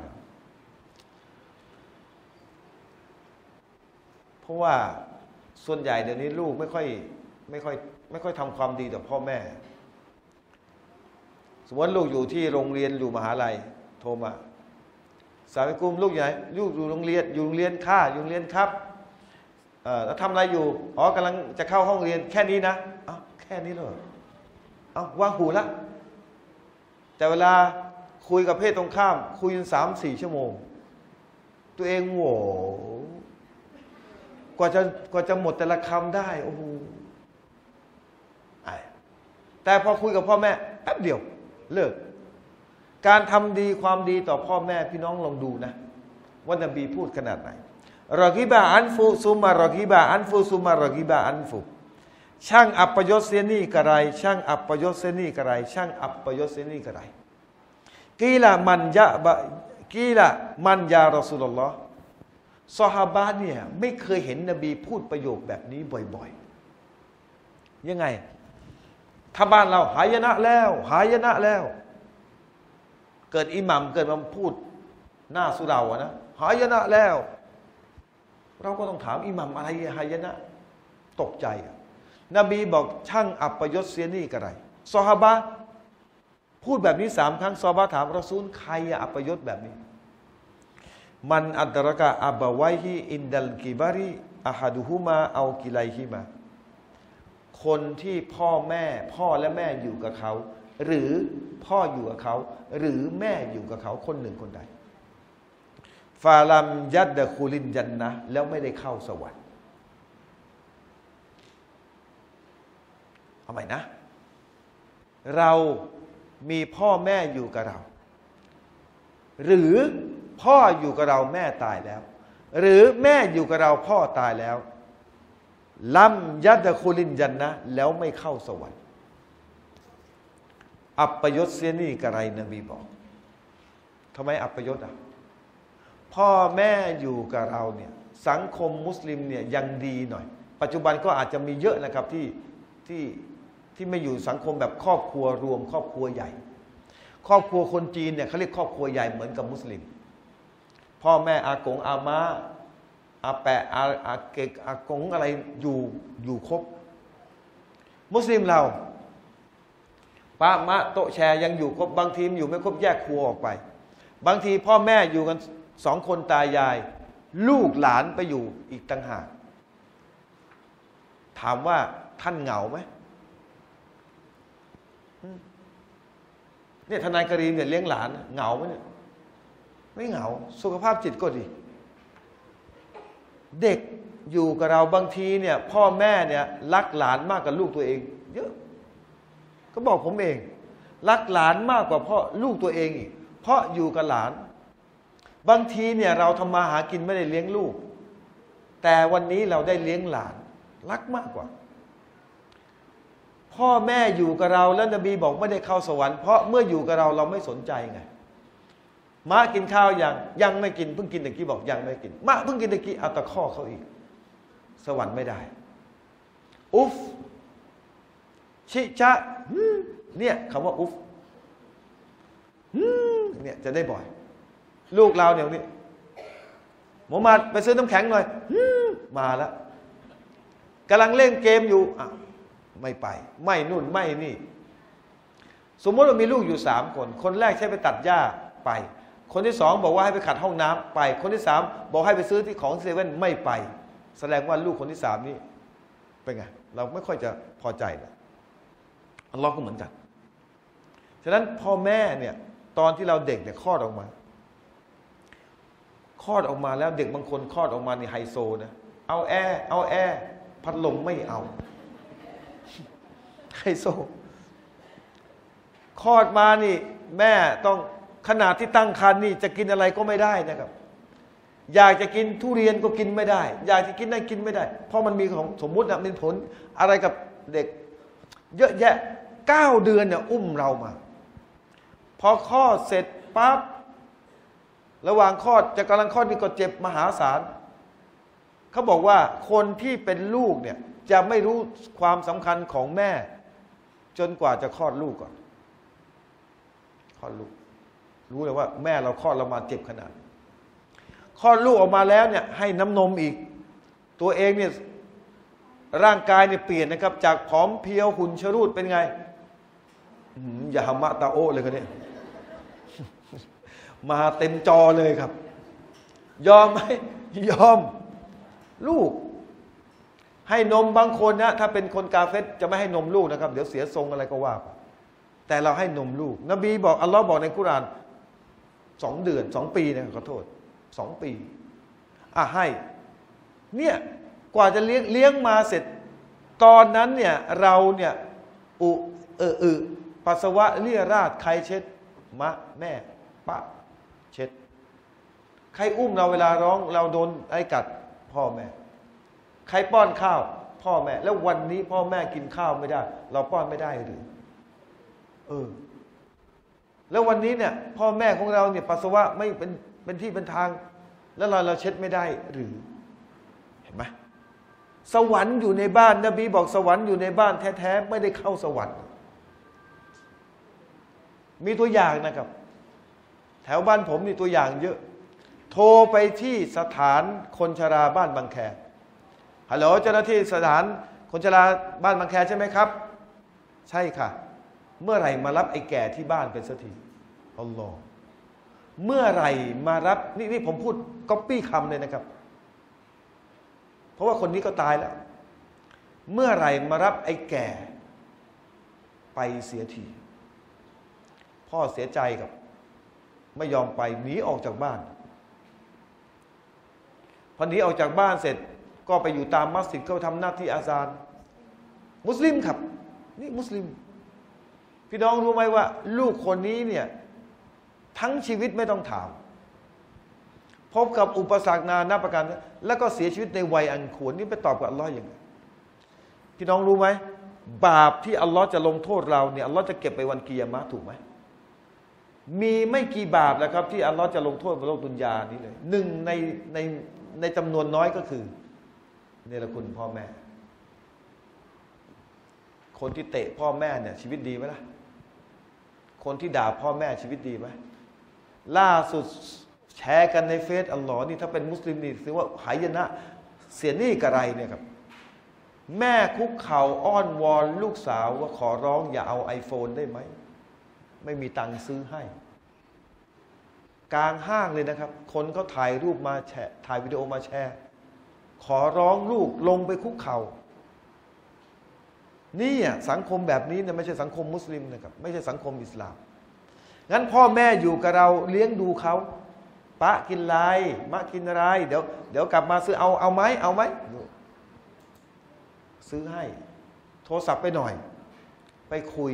เพราะว่าส่วนใหญ่เดี๋ยวนี้ลูกไม่ค่อยทำความดีต่อพ่อแม่สมมติลูกอยู่ที่โรงเรียนอยู่มหาลัยโทรมาสามีกุมลูกใหญ่ลูกอยู่โรงเรียนค่ะอยู่โรงเรียนครับแล้วทำอะไรอยู่อ๋อกำลังจะเข้าห้องเรียนแค่นี้นะอ้าวแค่นี้เหรออ้าววางหูละแต่เวลาคุยกับเพศตรงข้ามคุยกัน3-4 ชั่วโมงตัวเองโหกว่าจะหมดแต่ละคำได้โอ้โหแต่พอคุยกับพ่อแม่แป๊บเดียวเลิกการทำดีความดีต่อพ่อแม่พี่น้องลองดูนะว่านบีพูดขนาดไหนรอกิบะอันฟุซุมารอกิบะอันฟุซุมารอกิบะอันฟุช่างอัปยศเสนีกระไรช่างอัปยศเสนีกระไรช่างอัปยศเสนีกระไรกีละมันยารอซูลุลลอฮ์ซอฮาบะเนี่ยไม่เคยเห็นนบีพูดประโยคแบบนี้บ่อยๆยังไงถ้าบ้านเราหายนะแล้วหายนะแล้วเกิดอิหมัมเกิดมาพูดหน้าสุเหร่านะหายนะแล้วเราก็ต้องถามอิหมัมอะไรหายนะตกใจนบีบอกช่างอัปยศเสียนี่กระไรซอฮาบะพูดแบบนี้3 ครั้งซอฮาบะถามรอซูลใครอัปยศแบบนี้มันอัตรกะอับไวฮีอินดัลกิบารีอาฮาดูฮูมาเอากิไลฮิมาคนที่พ่อและแม่อยู่กับเขาหรือพ่ออยู่กับเขาหรือแม่อยู่กับเขาคนหนึ่งคนใดฟาลัมยัดดะคูลินยันนะแล้วไม่ได้เข้าสวรรค์เอาใหม่นะเรามีพ่อแม่อยู่กับเราหรือ พ่ออยู่กับเราแม่ตายแล้วหรือแม่อยู่กับเราพ่อตายแล้วลัมยัตคุลินจันนะแล้วไม่เข้าสวรรค์อัปยศเสียนี่กะไรนบีบอกทำไมอัปยศอ่ะพ่อแม่อยู่กับเราเนี่ยสังคมมุสลิมเนี่ยยังดีหน่อยปัจจุบันก็อาจจะมีเยอะนะครับที่ไม่อยู่สังคมแบบครอบครัวรวมครอบครัวใหญ่ครอบครัวคนจีนเนี่ยเขาเรียกครอบครัวใหญ่เหมือนกับมุสลิมพ่อแม่อากงอาม่าอาแปะอาเกกอากงอะไรอยู่ครบมุสลิมเราป้ามะโตแชร์ยังอยู่ครบบางทีมอยู่ไม่ครบแยกครัวออกไปบางทีพ่อแม่อยู่กันสองคนตายายลูกหลานไปอยู่อีกต่างหากถามว่าท่านเหงาไหมเนี่ยทนายกรีมเนี่ยเลี้ยงหลานเหงาไหมเนี่ยไม่เหงาสุขภาพจิตก็ดีเด็กอยู่กับเราบางทีเนี่ยพ่อแม่เนี่ยรักหลานมากกว่าลูกตัวเองเยอะก็บอกผมเองรักหลานมากกว่าพ่อลูกตัวเองอีกเพราะอยู่กับหลานบางทีเนี่ยเราทำมาหากินไม่ได้เลี้ยงลูกแต่วันนี้เราได้เลี้ยงหลานรักมากกว่าพ่อแม่อยู่กับเราแล้วนบีบอกไม่ได้เข้าสวรรค์เพราะเมื่ออยู่กับเราเราไม่สนใจไงมะกินข้าวยังไม่กินเพิ่งกินตะกี้บอกยังไม่กินมะเพิ่งกินตะกี้เอาตะข้อเขาอีกสวรรค์ไม่ได้อุฟชิชะเนี่ยคำว่าอุฟเนี่ยจะได้บ่อยลูกเราเนี่ยนี่หมอมาไปซื้อน้ำแข็งหน่อยมาแล้วกำลังเล่นเกมอยู่อ่ะไม่ไปไม่นู่นไม่นี่สมมติว่ามีลูกอยู่สามคนคนแรกใช้ไปตัดหญ้าไปคนที่สองบอกว่าให้ไปขัดห้องน้ำไปคนที่สามบอกให้ไปซื้อที่ของเซเว่นไม่ไปแสดงว่าลูกคนที่สามนี่เป็นไงเราไม่ค่อยจะพอใจนะอัลลอฮ์ก็เหมือนกันฉะนั้นพ่อแม่เนี่ยตอนที่เราเด็กเนี่ยคลอดออกมาแล้วเด็กบางคนคลอดออกมาในไฮโซนะเอาแอร์พัดลมไม่เอาไฮโซคลอดมานี่แม่ต้องขนาดที่ตั้งครรภ์นี่จะกินอะไรก็ไม่ได้นะครับอยากจะกินทุเรียนก็กินไม่ได้อยากจะกินนั่นกินไม่ได้เพราะมันมีของสมมุตินะมีผลอะไรกับเด็กเยอะแยะ9 เดือนเนี่ยอุ้มเรามาพอคลอดเสร็จปั๊บระหว่างคลอดจะกำลังคลอดนี่ก็เจ็บมหาศาลเขาบอกว่าคนที่เป็นลูกเนี่ยจะไม่รู้ความสำคัญของแม่จนกว่าจะคลอดลูกก่อนคลอดลูกรู้เลยว่าแม่เราคลอดเรามาเจ็บขนาดคลอดลูกออกมาแล้วเนี่ยให้น้ำนมอีกตัวเองเนี่ยร่างกายเนี่ยเปลี่ยนนะครับจากผอมเพรียวหุ่นชรูดเป็นไงอย่าหามะตาโอเลยคนนี้มาเต็มจอเลยครับยอมไหมยอมลูกให้นมบางคนนะถ้าเป็นคนกาเฟรจะไม่ให้นมลูกนะครับเดี๋ยวเสียทรงอะไรก็ว่าแต่เราให้นมลูกนบีบอกอัลลอฮ์บอกในกุรอาน2 เดือน2 ปีนะขอโทษ2 ปีอ่ะให้เนี่ยกว่าจะเลี้ยงมาเสร็จตอนนั้นเนี่ยเราเนี่ยปัสสาวะเรี่ยราดใครเช็ดมะแม่ปะเช็ดใครอุ้มเราเวลาร้องเราโดนไอ้กัดพ่อแม่ใครป้อนข้าวพ่อแม่แล้ววันนี้พ่อแม่กินข้าวไม่ได้เราป้อนไม่ได้หรือแล้ววันนี้เนี่ยพ่อแม่ของเราเนี่ยปัสสาวะไม่เป็นที่เป็นทางแล้วเราเช็ดไม่ได้หรือเห็นไหมสวรรค์อยู่ในบ้านนบีบอกสวรรค์อยู่ในบ้านแท้ๆไม่ได้เข้าสวรรค์มีตัวอย่างนะครับแถวบ้านผมมีตัวอย่างเยอะโทรไปที่สถานคนชราบ้านบางแคฮัลโหลเจ้าหน้าที่สถานคนชราบ้านบางแคใช่ไหมครับใช่ค่ะเมื่อไหร่มารับไอ้แก่ที่บ้านเป็นสักทีอัลลอฮ์เมื่อไหร่มารับนี่ผมพูดก๊อปปี้คำเลยนะครับเพราะว่าคนนี้ก็ตายแล้วเมื่อไหร่มารับไอ้แก่ไปเสียทีพ่อเสียใจกับไม่ยอมไปหนีออกจากบ้านพอหนีออกจากบ้านเสร็จก็ไปอยู่ตามมัสยิดเขาทำหน้าที่อาซานมุสลิมครับนี่มุสลิมพี่น้องรู้ไหมว่าลูกคนนี้เนี่ยทั้งชีวิตไม่ต้องถาม พบกับอุปสรรคนานาประการแล้วก็เสียชีวิตในวัยอันควรนี่ไปตอบกับอัลลอฮ์อย่างไรพี่น้องรู้ไหมบาปที่อัลลอฮ์จะลงโทษเราเนี่ยอัลลอฮ์จะเก็บไปวันกิยามะห์ถูกไหมมีไม่กี่บาปแล้วครับที่อัลลอฮ์จะลงโทษบนโลกดุนยานี้เลยหนึ่งในจำนวนน้อยก็คือเนรคุณพ่อแม่คนที่เตะพ่อแม่เนี่ยชีวิตดีไหมล่ะคนที่ด่าพ่อแม่ชีวิตดีไหมล่าสุดแชร์กันในเฟซอัลลอฮ์นี่ถ้าเป็นมุสลิมนี่ถือว่าหายนะเสียหนี้กระไรเนี่ยครับแม่คุกเข่าอ้อนวอนลูกสาวว่าขอร้องอย่าเอาไอโฟนได้ไหมไม่มีตังค์ซื้อให้กลางห้างเลยนะครับคนเขาถ่ายรูปมาแชร์ถ่ายวิดีโอมาแชร์ขอร้องลูกลงไปคุกเข่านี่สังคมแบบนี้เนี่ยไม่ใช่สังคมมุสลิมนะครับไม่ใช่สังคมอิสลามงั้นพ่อแม่อยู่กับเราเลี้ยงดูเขาปะกินไรมะกินไรเดี๋ยวกลับมาซื้อเอาไหมเอาไหมซื้อให้โทรศัพท์ไปหน่อยไปคุย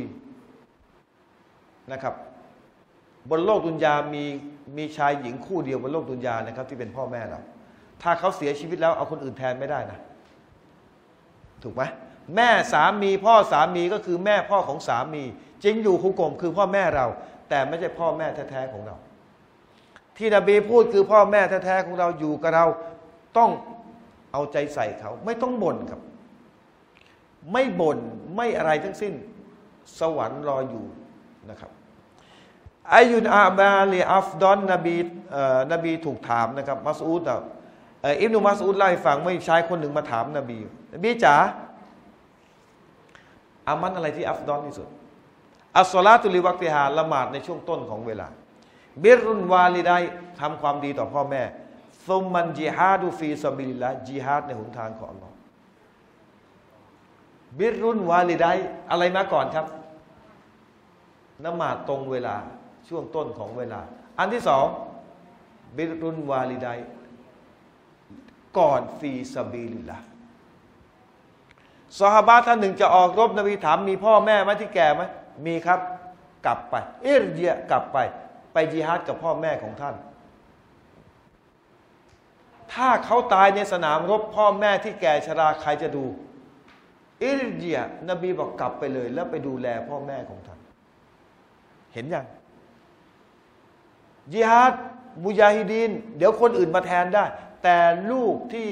นะครับบนโลกดุนยามีชายหญิงคู่เดียวบนโลกดุนยานะครับที่เป็นพ่อแม่เราถ้าเขาเสียชีวิตแล้วเอาคนอื่นแทนไม่ได้นะถูกไหมแม่สามีพ่อสามีก็คือแม่พ่อของสามีจริงอยู่คุกกลมคือพ่อแม่เราแต่ไม่ใช่พ่อแม่แท้ๆของเราที่นบีพูดคือพ่อแม่แท้ๆของเราอยู่กับเราต้องเอาใจใส่เขาไม่ต้องบ่นครับไม่บ่นไม่อะไรทั้งสิ้นสวรรค์รออยู่นะครับอายุนอาบาลีอัฟดอนนบีถูกถามนะครับมัสอูดอิบนุมัสอูดไล่ฟังไม่ชายคนหนึ่งมาถามนบีจ๋าอามันอะไรที่อัฟดอนที่สุดอัสซอลาตุลิวักติฮาละหมาดในช่วงต้นของเวลาบิรุนวาลิดัยทำความดีต่อพ่อแม่ซุมมันจิฮาดูฟีซาบิลิลละจิฮาดในหนทางของอัลลอฮ์บิรุนวาลิดัยอะไรมาก่อนครับนมาตรงเวลาช่วงต้นของเวลาอันที่สองบิรุนวาลิดัยก่อนฟีซาบิลิลละซอฮาบะท่านหนึ่งจะออกรบนบีถามมีพ่อแม่ไหมที่แก่ไหมมีครับกลับไปอิรญิกลับไปญิฮาดกับพ่อแม่ของท่านถ้าเขาตายในสนามรบพ่อแม่ที่แก่ชราใครจะดูอิรญินบีบอกกลับไปเลยแล้วไปดูแลพ่อแม่ของท่านเห็นยังญิฮาดมุญาฮิดีนเดี๋ยวคนอื่นมาแทนได้แต่ลูกที่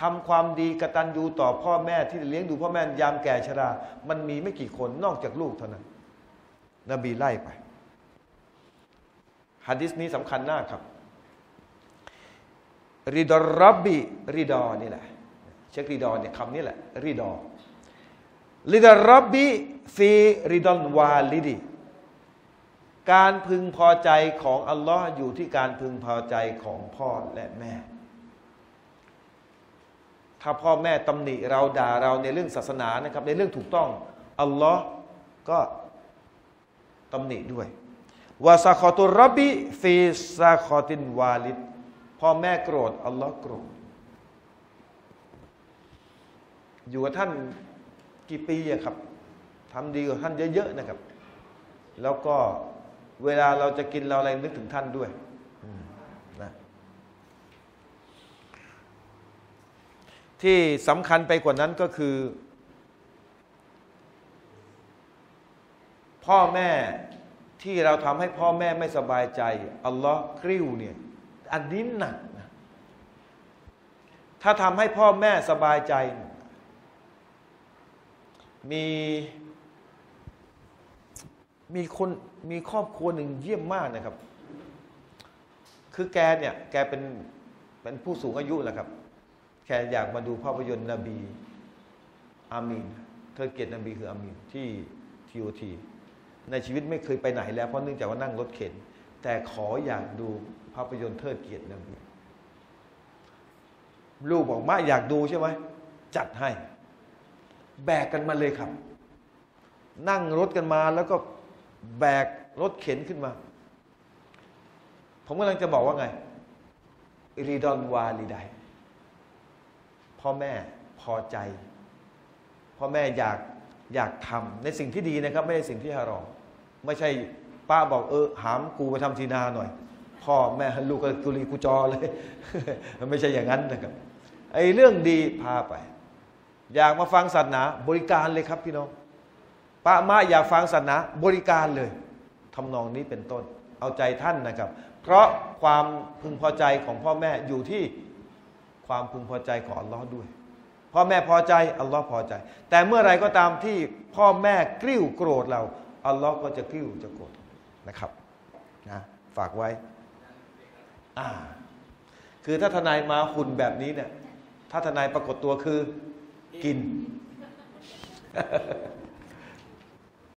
ทำความดีกตัญญูต่อพ่อแม่ที่เลี้ยงดูพ่อแม่ยามแก่ชรามันมีไม่กี่คนนอกจากลูกเท่านั้นนบีไล่ไปหะดีษนี้สำคัญมากครับริดอรับบีริดอนี่แหละเช็คริดอเนี่ยคำนี้แหละริดอริดอรับบีฟีริดอนวาลิดีการพึงพอใจของอัลลอฮ์อยู่ที่การพึงพอใจของพ่อและแม่ถ้าพ่อแม่ตำหนิเราด่าเราในเรื่องศาสนานะครับในเรื่องถูกต้องอัลลอฮ์ก็ตำหนิด้วยวาซาคอตุรบิฟีซาคอตินวาลิดพ่อแม่โกรธอัลลอฮ์โกรธอยู่กับท่านกี่ปีครับทำดีกับท่านเยอะๆนะครับแล้วก็เวลาเราจะกินเราอะไรนึกถึงท่านด้วยที่สำคัญไปกว่านั้นก็คือพ่อแม่ที่เราทำให้พ่อแม่ไม่สบายใจอัลลอฮ์กริ้วเนี่ยอันนี้หนักนะถ้าทำให้พ่อแม่สบายใจมีครอบครัวหนึ่งเยี่ยมมากนะครับคือแกเป็นผู้สูงอายุแหละครับแกอยากมาดูภาพยนตร์นบีอามีนเธอเกลียดนบีคืออามีนที่ TOT ในชีวิตไม่เคยไปไหนแล้วเพราะเนื่องจากว่านั่งรถเข็นแต่ขออยากดูภาพยนตร์เธอเกลียดนบีลูกบอกมาอยากดูใช่ไหมจัดให้แบกกันมาเลยครับนั่งรถกันมาแล้วก็แบกรถเข็นขึ้นมาผมกำลังจะบอกว่าไงรีดอนวาลีไดพ่อแม่พอใจพ่อแม่อยากทำในสิ่งที่ดีนะครับไม่ใช่สิ่งที่ฮารอมไม่ใช่ป้าบอกหามกูไปทำทีนาหน่อย พ่อแม่ลูกก็กุลีกุจอเลยไม่ใช่อย่างนั้นนะครับไอ้เรื่องดีพาไปอยากมาฟังศาสนาบริการเลยครับพี่น้องปะมาอยากฟังศาสนาบริการเลยทำนองนี้เป็นต้นเอาใจท่านนะครับเพราะความพึงพอใจของพ่อแม่อยู่ที่ความพึงพอใจของอัลลอฮ์ด้วยพ่อแม่พอใจอัลลอฮ์พอใจแต่เมื่อไรก็ตามที่พ่อแม่กริ้วโกรธเราอัลลอฮ์ก็จะกริ้วจะโกรธนะครับนะฝากไว้คือถ้าทนายมาหุ่นแบบนี้เนี่ยถ้าทนายปรากฏตัวคือกิน